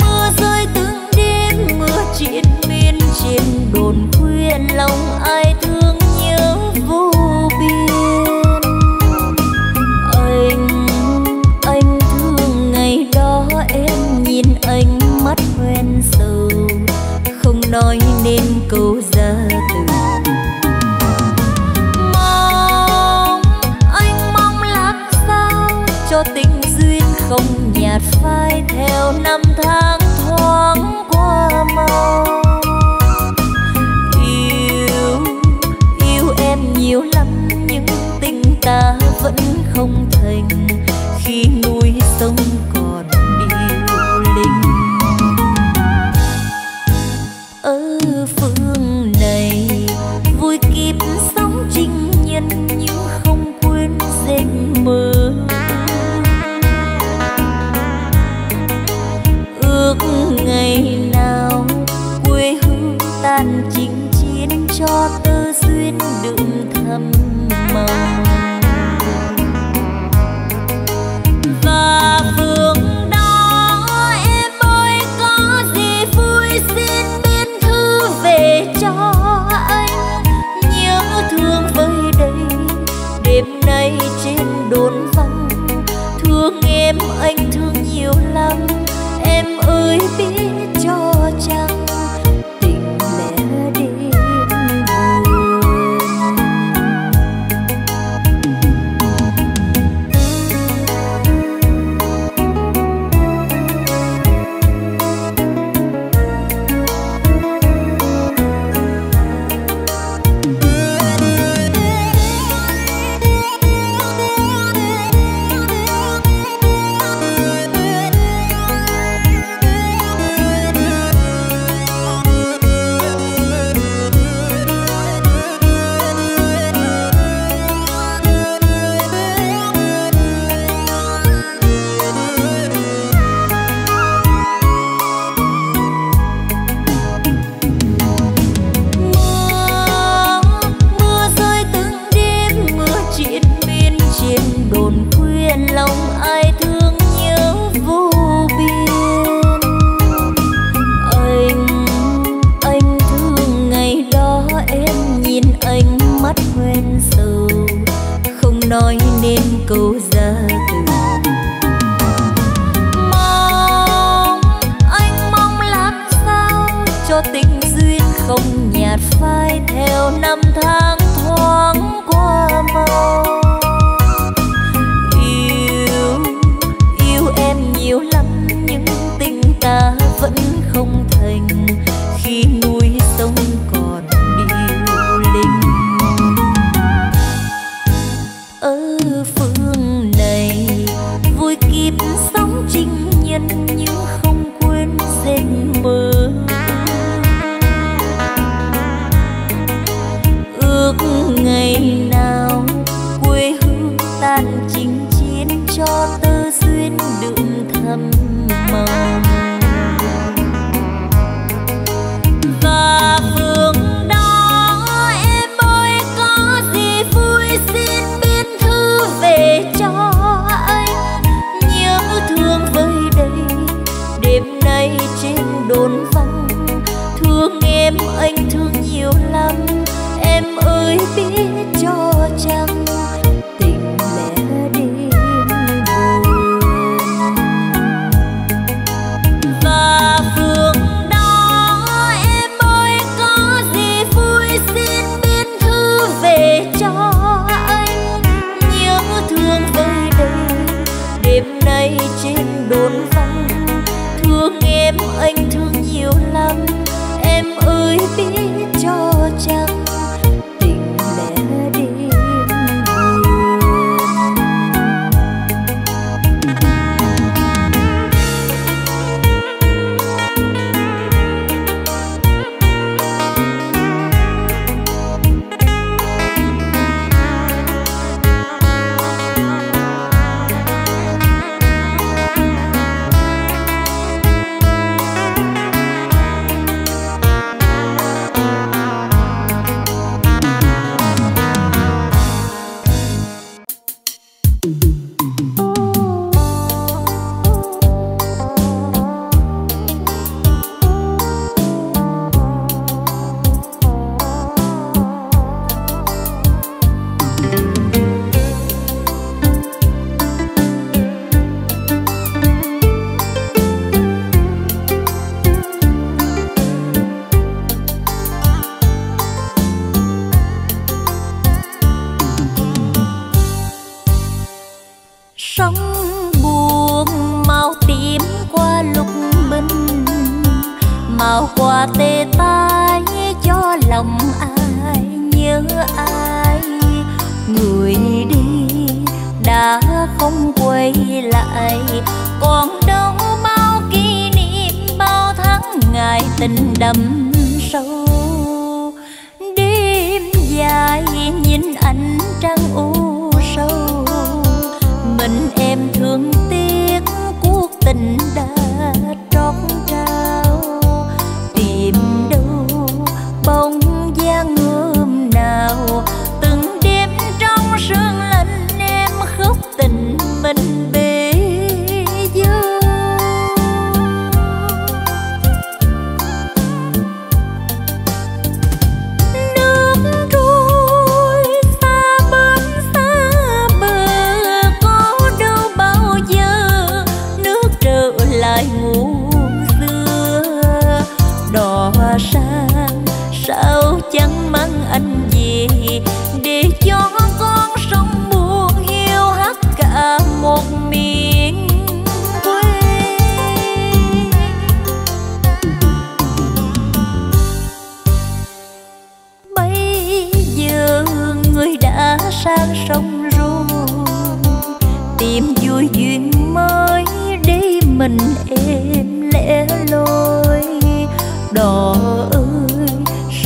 Mưa rơi từng đêm, mưa triền miên trên đồn khuyên lòng ai thương nhớ vô biên. Ánh mắt hoen sầu không nói nên câu ra từ. Mong anh mong làm sao cho tình duyên không nhạt phai theo năm tháng thoáng qua mau. Yêu yêu em nhiều lắm nhưng tình ta vẫn không thành khi núi sông còn phương này. Vui kịp sống trinh nhân nhưng không quên giấc mơ. Ước ngày nào quê hương tan chinh chiến cho tơ duyên đựng thầm mộng. Và phương đó em ơi có gì vui xin về cho anh nhớ thương với đây. Đêm nay trên đồn vắng thương em anh thương nhiều lắm. Em ơi biết cho chăng tình lẽ đêm em. Anh thương nhiều lắm, em ơi biết cho hòa tê tái cho lòng ai nhớ ai. Người đi đã không quay lại, còn đâu bao kỷ niệm, bao tháng ngày tình đậm sâu. Đêm dài nhìn ánh trăng u sâu, mình em thương tiếc cuộc tình đã trót trao. Tìm đâu bóng dáng hôm nào, từng đêm trong sương lạnh em khóc tình mình bể dâu. Nước trôi xa bến xa bờ, có đâu bao giờ nước trở lại ngủ. Đò sang sao chẳng mang anh về, để cho con sông buồn hiu hắt cả một miền quê. Bây giờ người đã sang sông rồi, tìm vui duyên mới để mình em lẻ loi. Đò ơi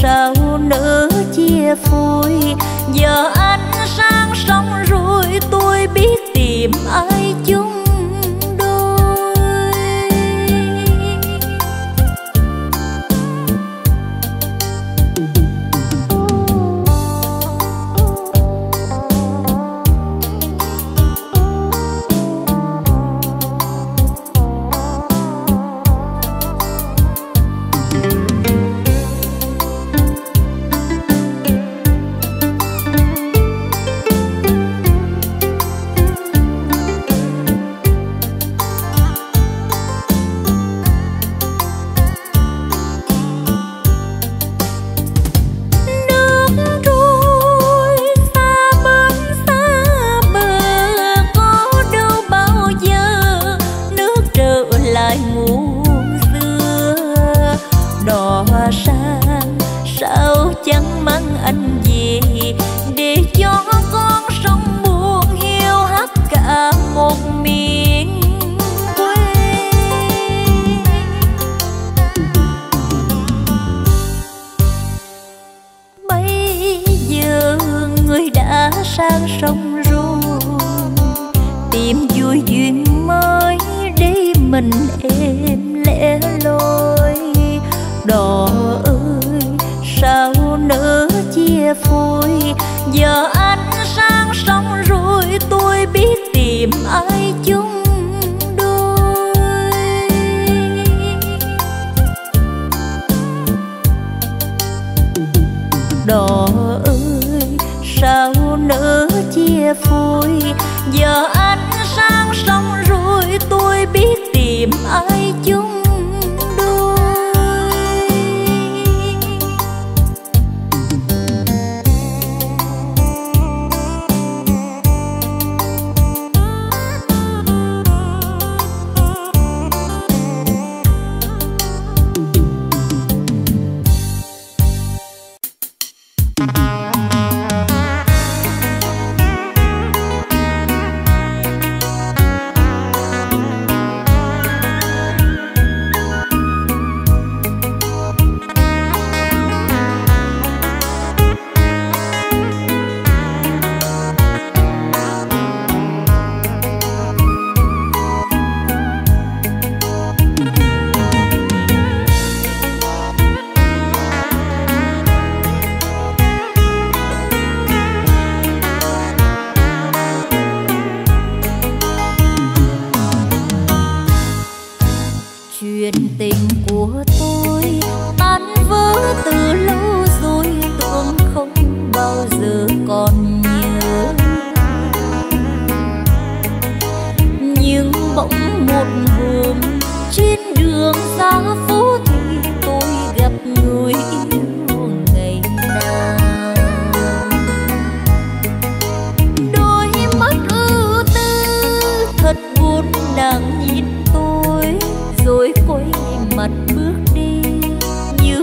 sao nỡ chia phôi, giờ anh sang sông rồi tôi biết tìm ai chung. Đang nhìn tôi rồi quay mặt bước đi như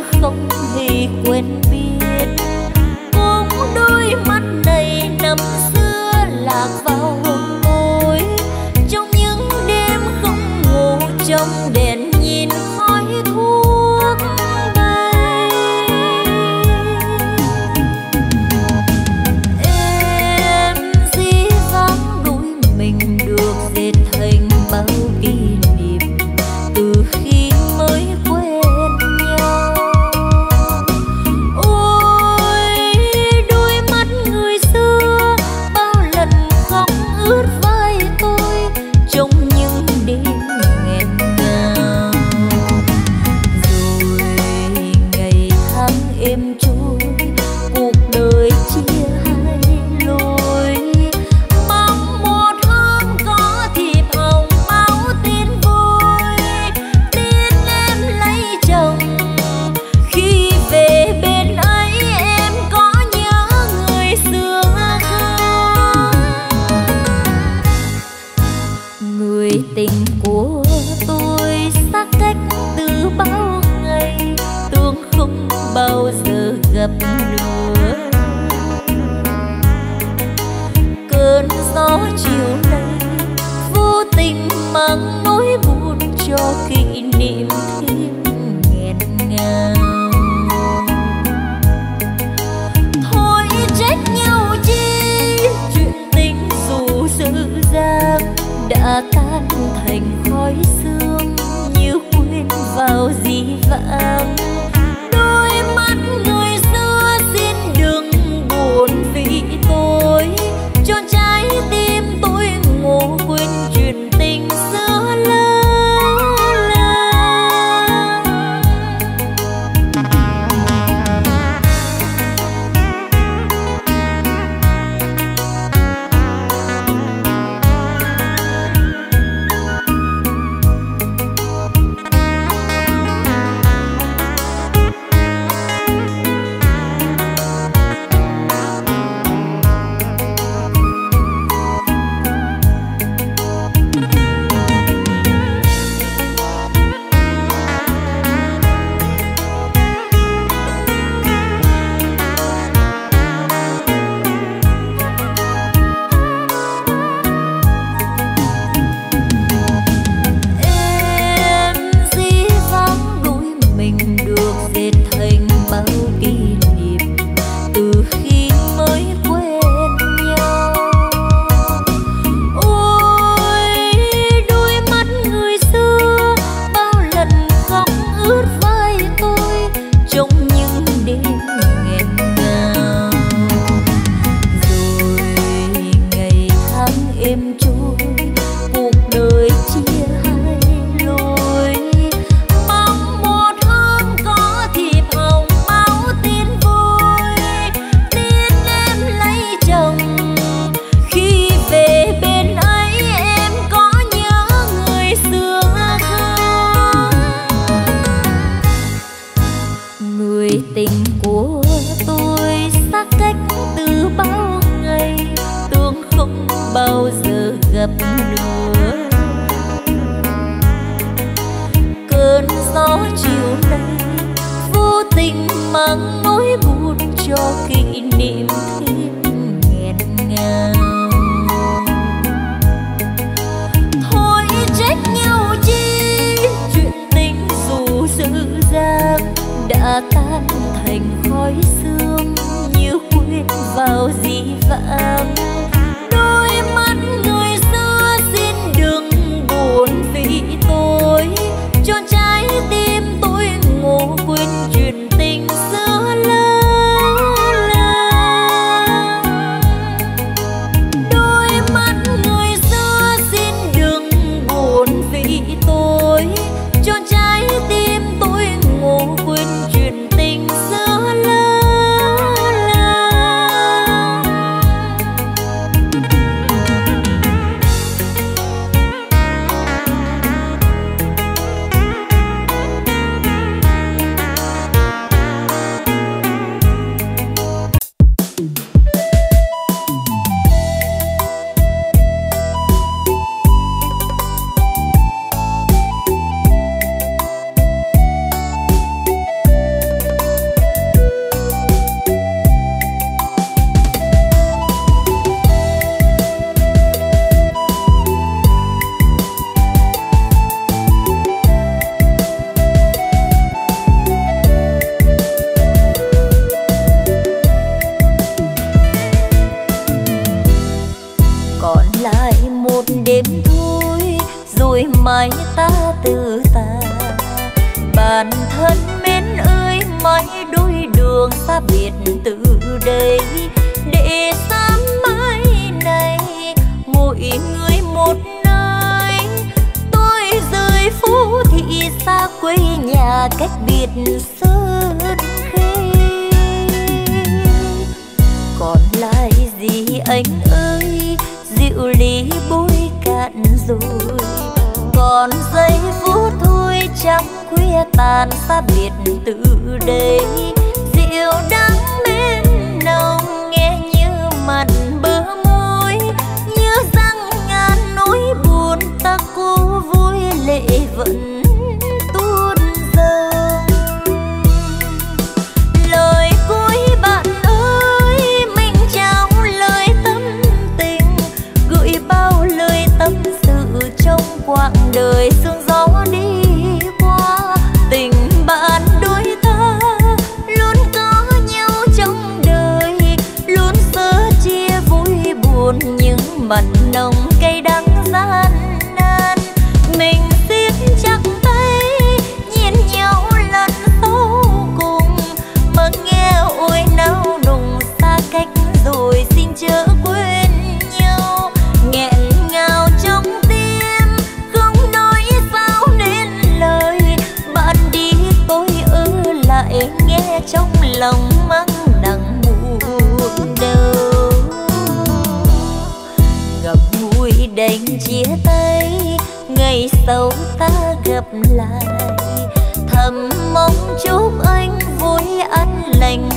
Mong chúc anh vui an lành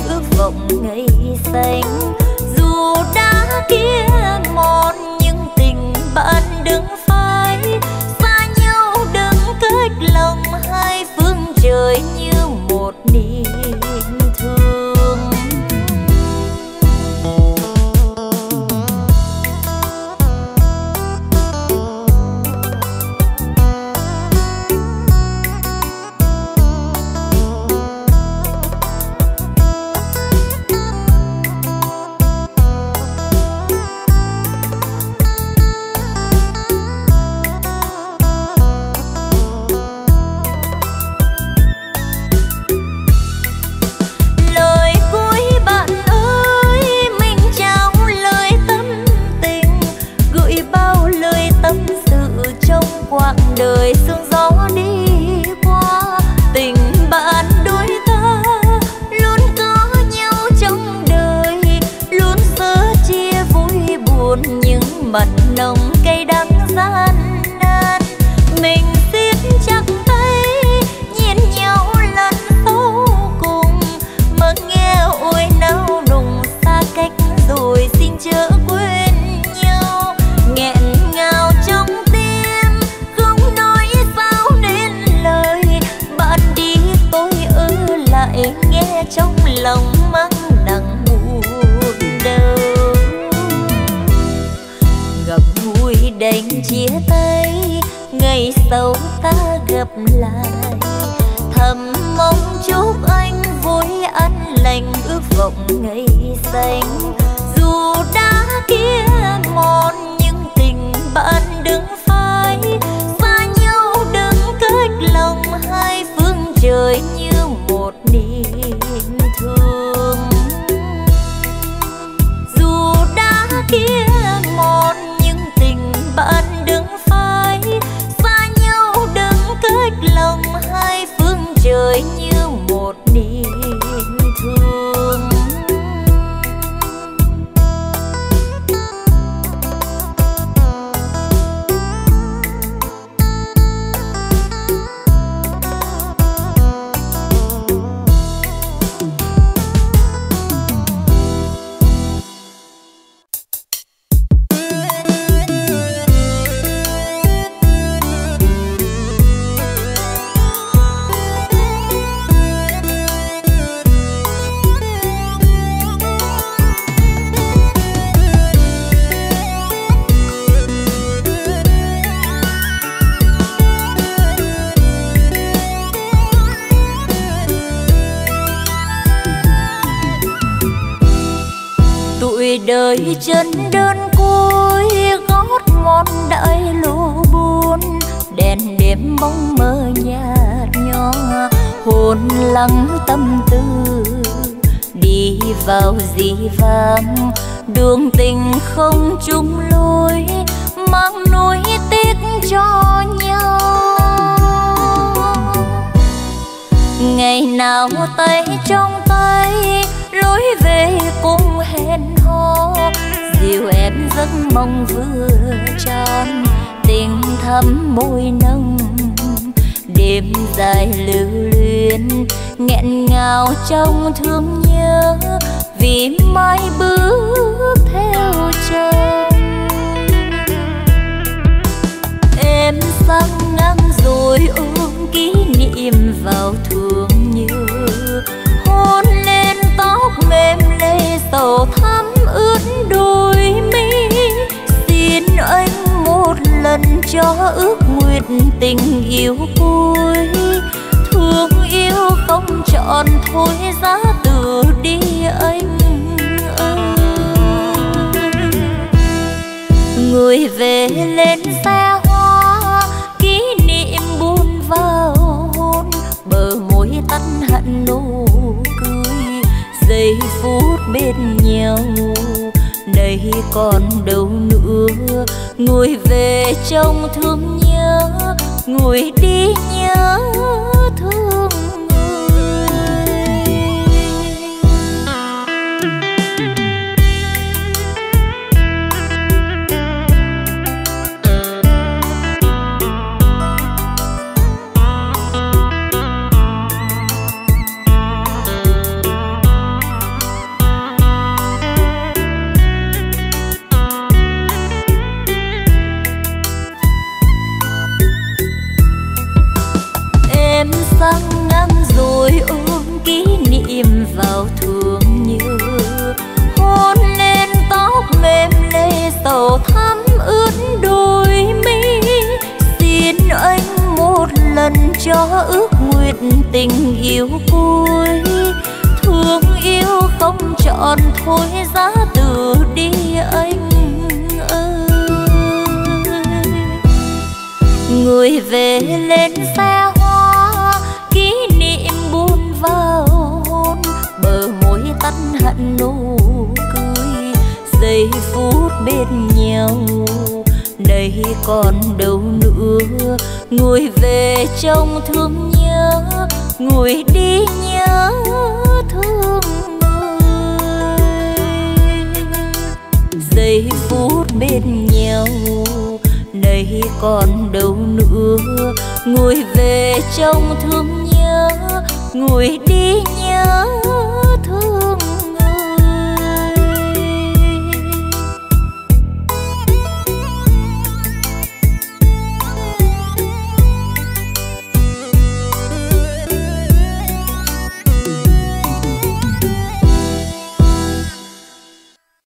ước vọng ngày xanh. Đời chân đơn côi gót mòn đại lũ buồn, đèn đêm bóng mơ nhạt nhòa, hồn lắng tâm tư đi vào dĩ vãng. Đường tình không chung lối, mang nỗi tiếc cho nhau. Ngày nào tay trong tay, lối về cũng hẹn dìu em giấc mong vừa tròn, tình thắm môi nồng đêm dài lưu luyến, nghẹn ngào trong thương nhớ vì mai bước theo chân. Em sang năm rồi ôm kỷ niệm vào thương nhớ, hôn lên tóc mềm lê sầu thắm ướt đôi mi. Xin anh một lần cho ước nguyện tình yêu cuối, thương yêu không chọn thôi giá từ đi anh ơi. Người về lên xe hoa, kỷ niệm buồn vào hôn, bờ môi tắt hẳn nụ cười, giây phút bên nhau đây còn đâu nữa. Người về trong thương nhớ, người đi nhớ thương vào thương nhớ, hôn lên tóc mềm lê sầu thắm ướt đôi mi. Xin anh một lần cho ước nguyện tình yêu cuối, thương yêu không chọn thôi giá từ đi anh ơi. Người về lên xe hoa, kỷ niệm buồn vào tắt hẳn nụ cười, giây phút bên nhau đây còn đâu nữa. Người về trong thương nhớ, người đi nhớ thương người. Giây phút bên nhau đây còn đâu nữa. Người về trong thương nhớ, người đi nhớ thương.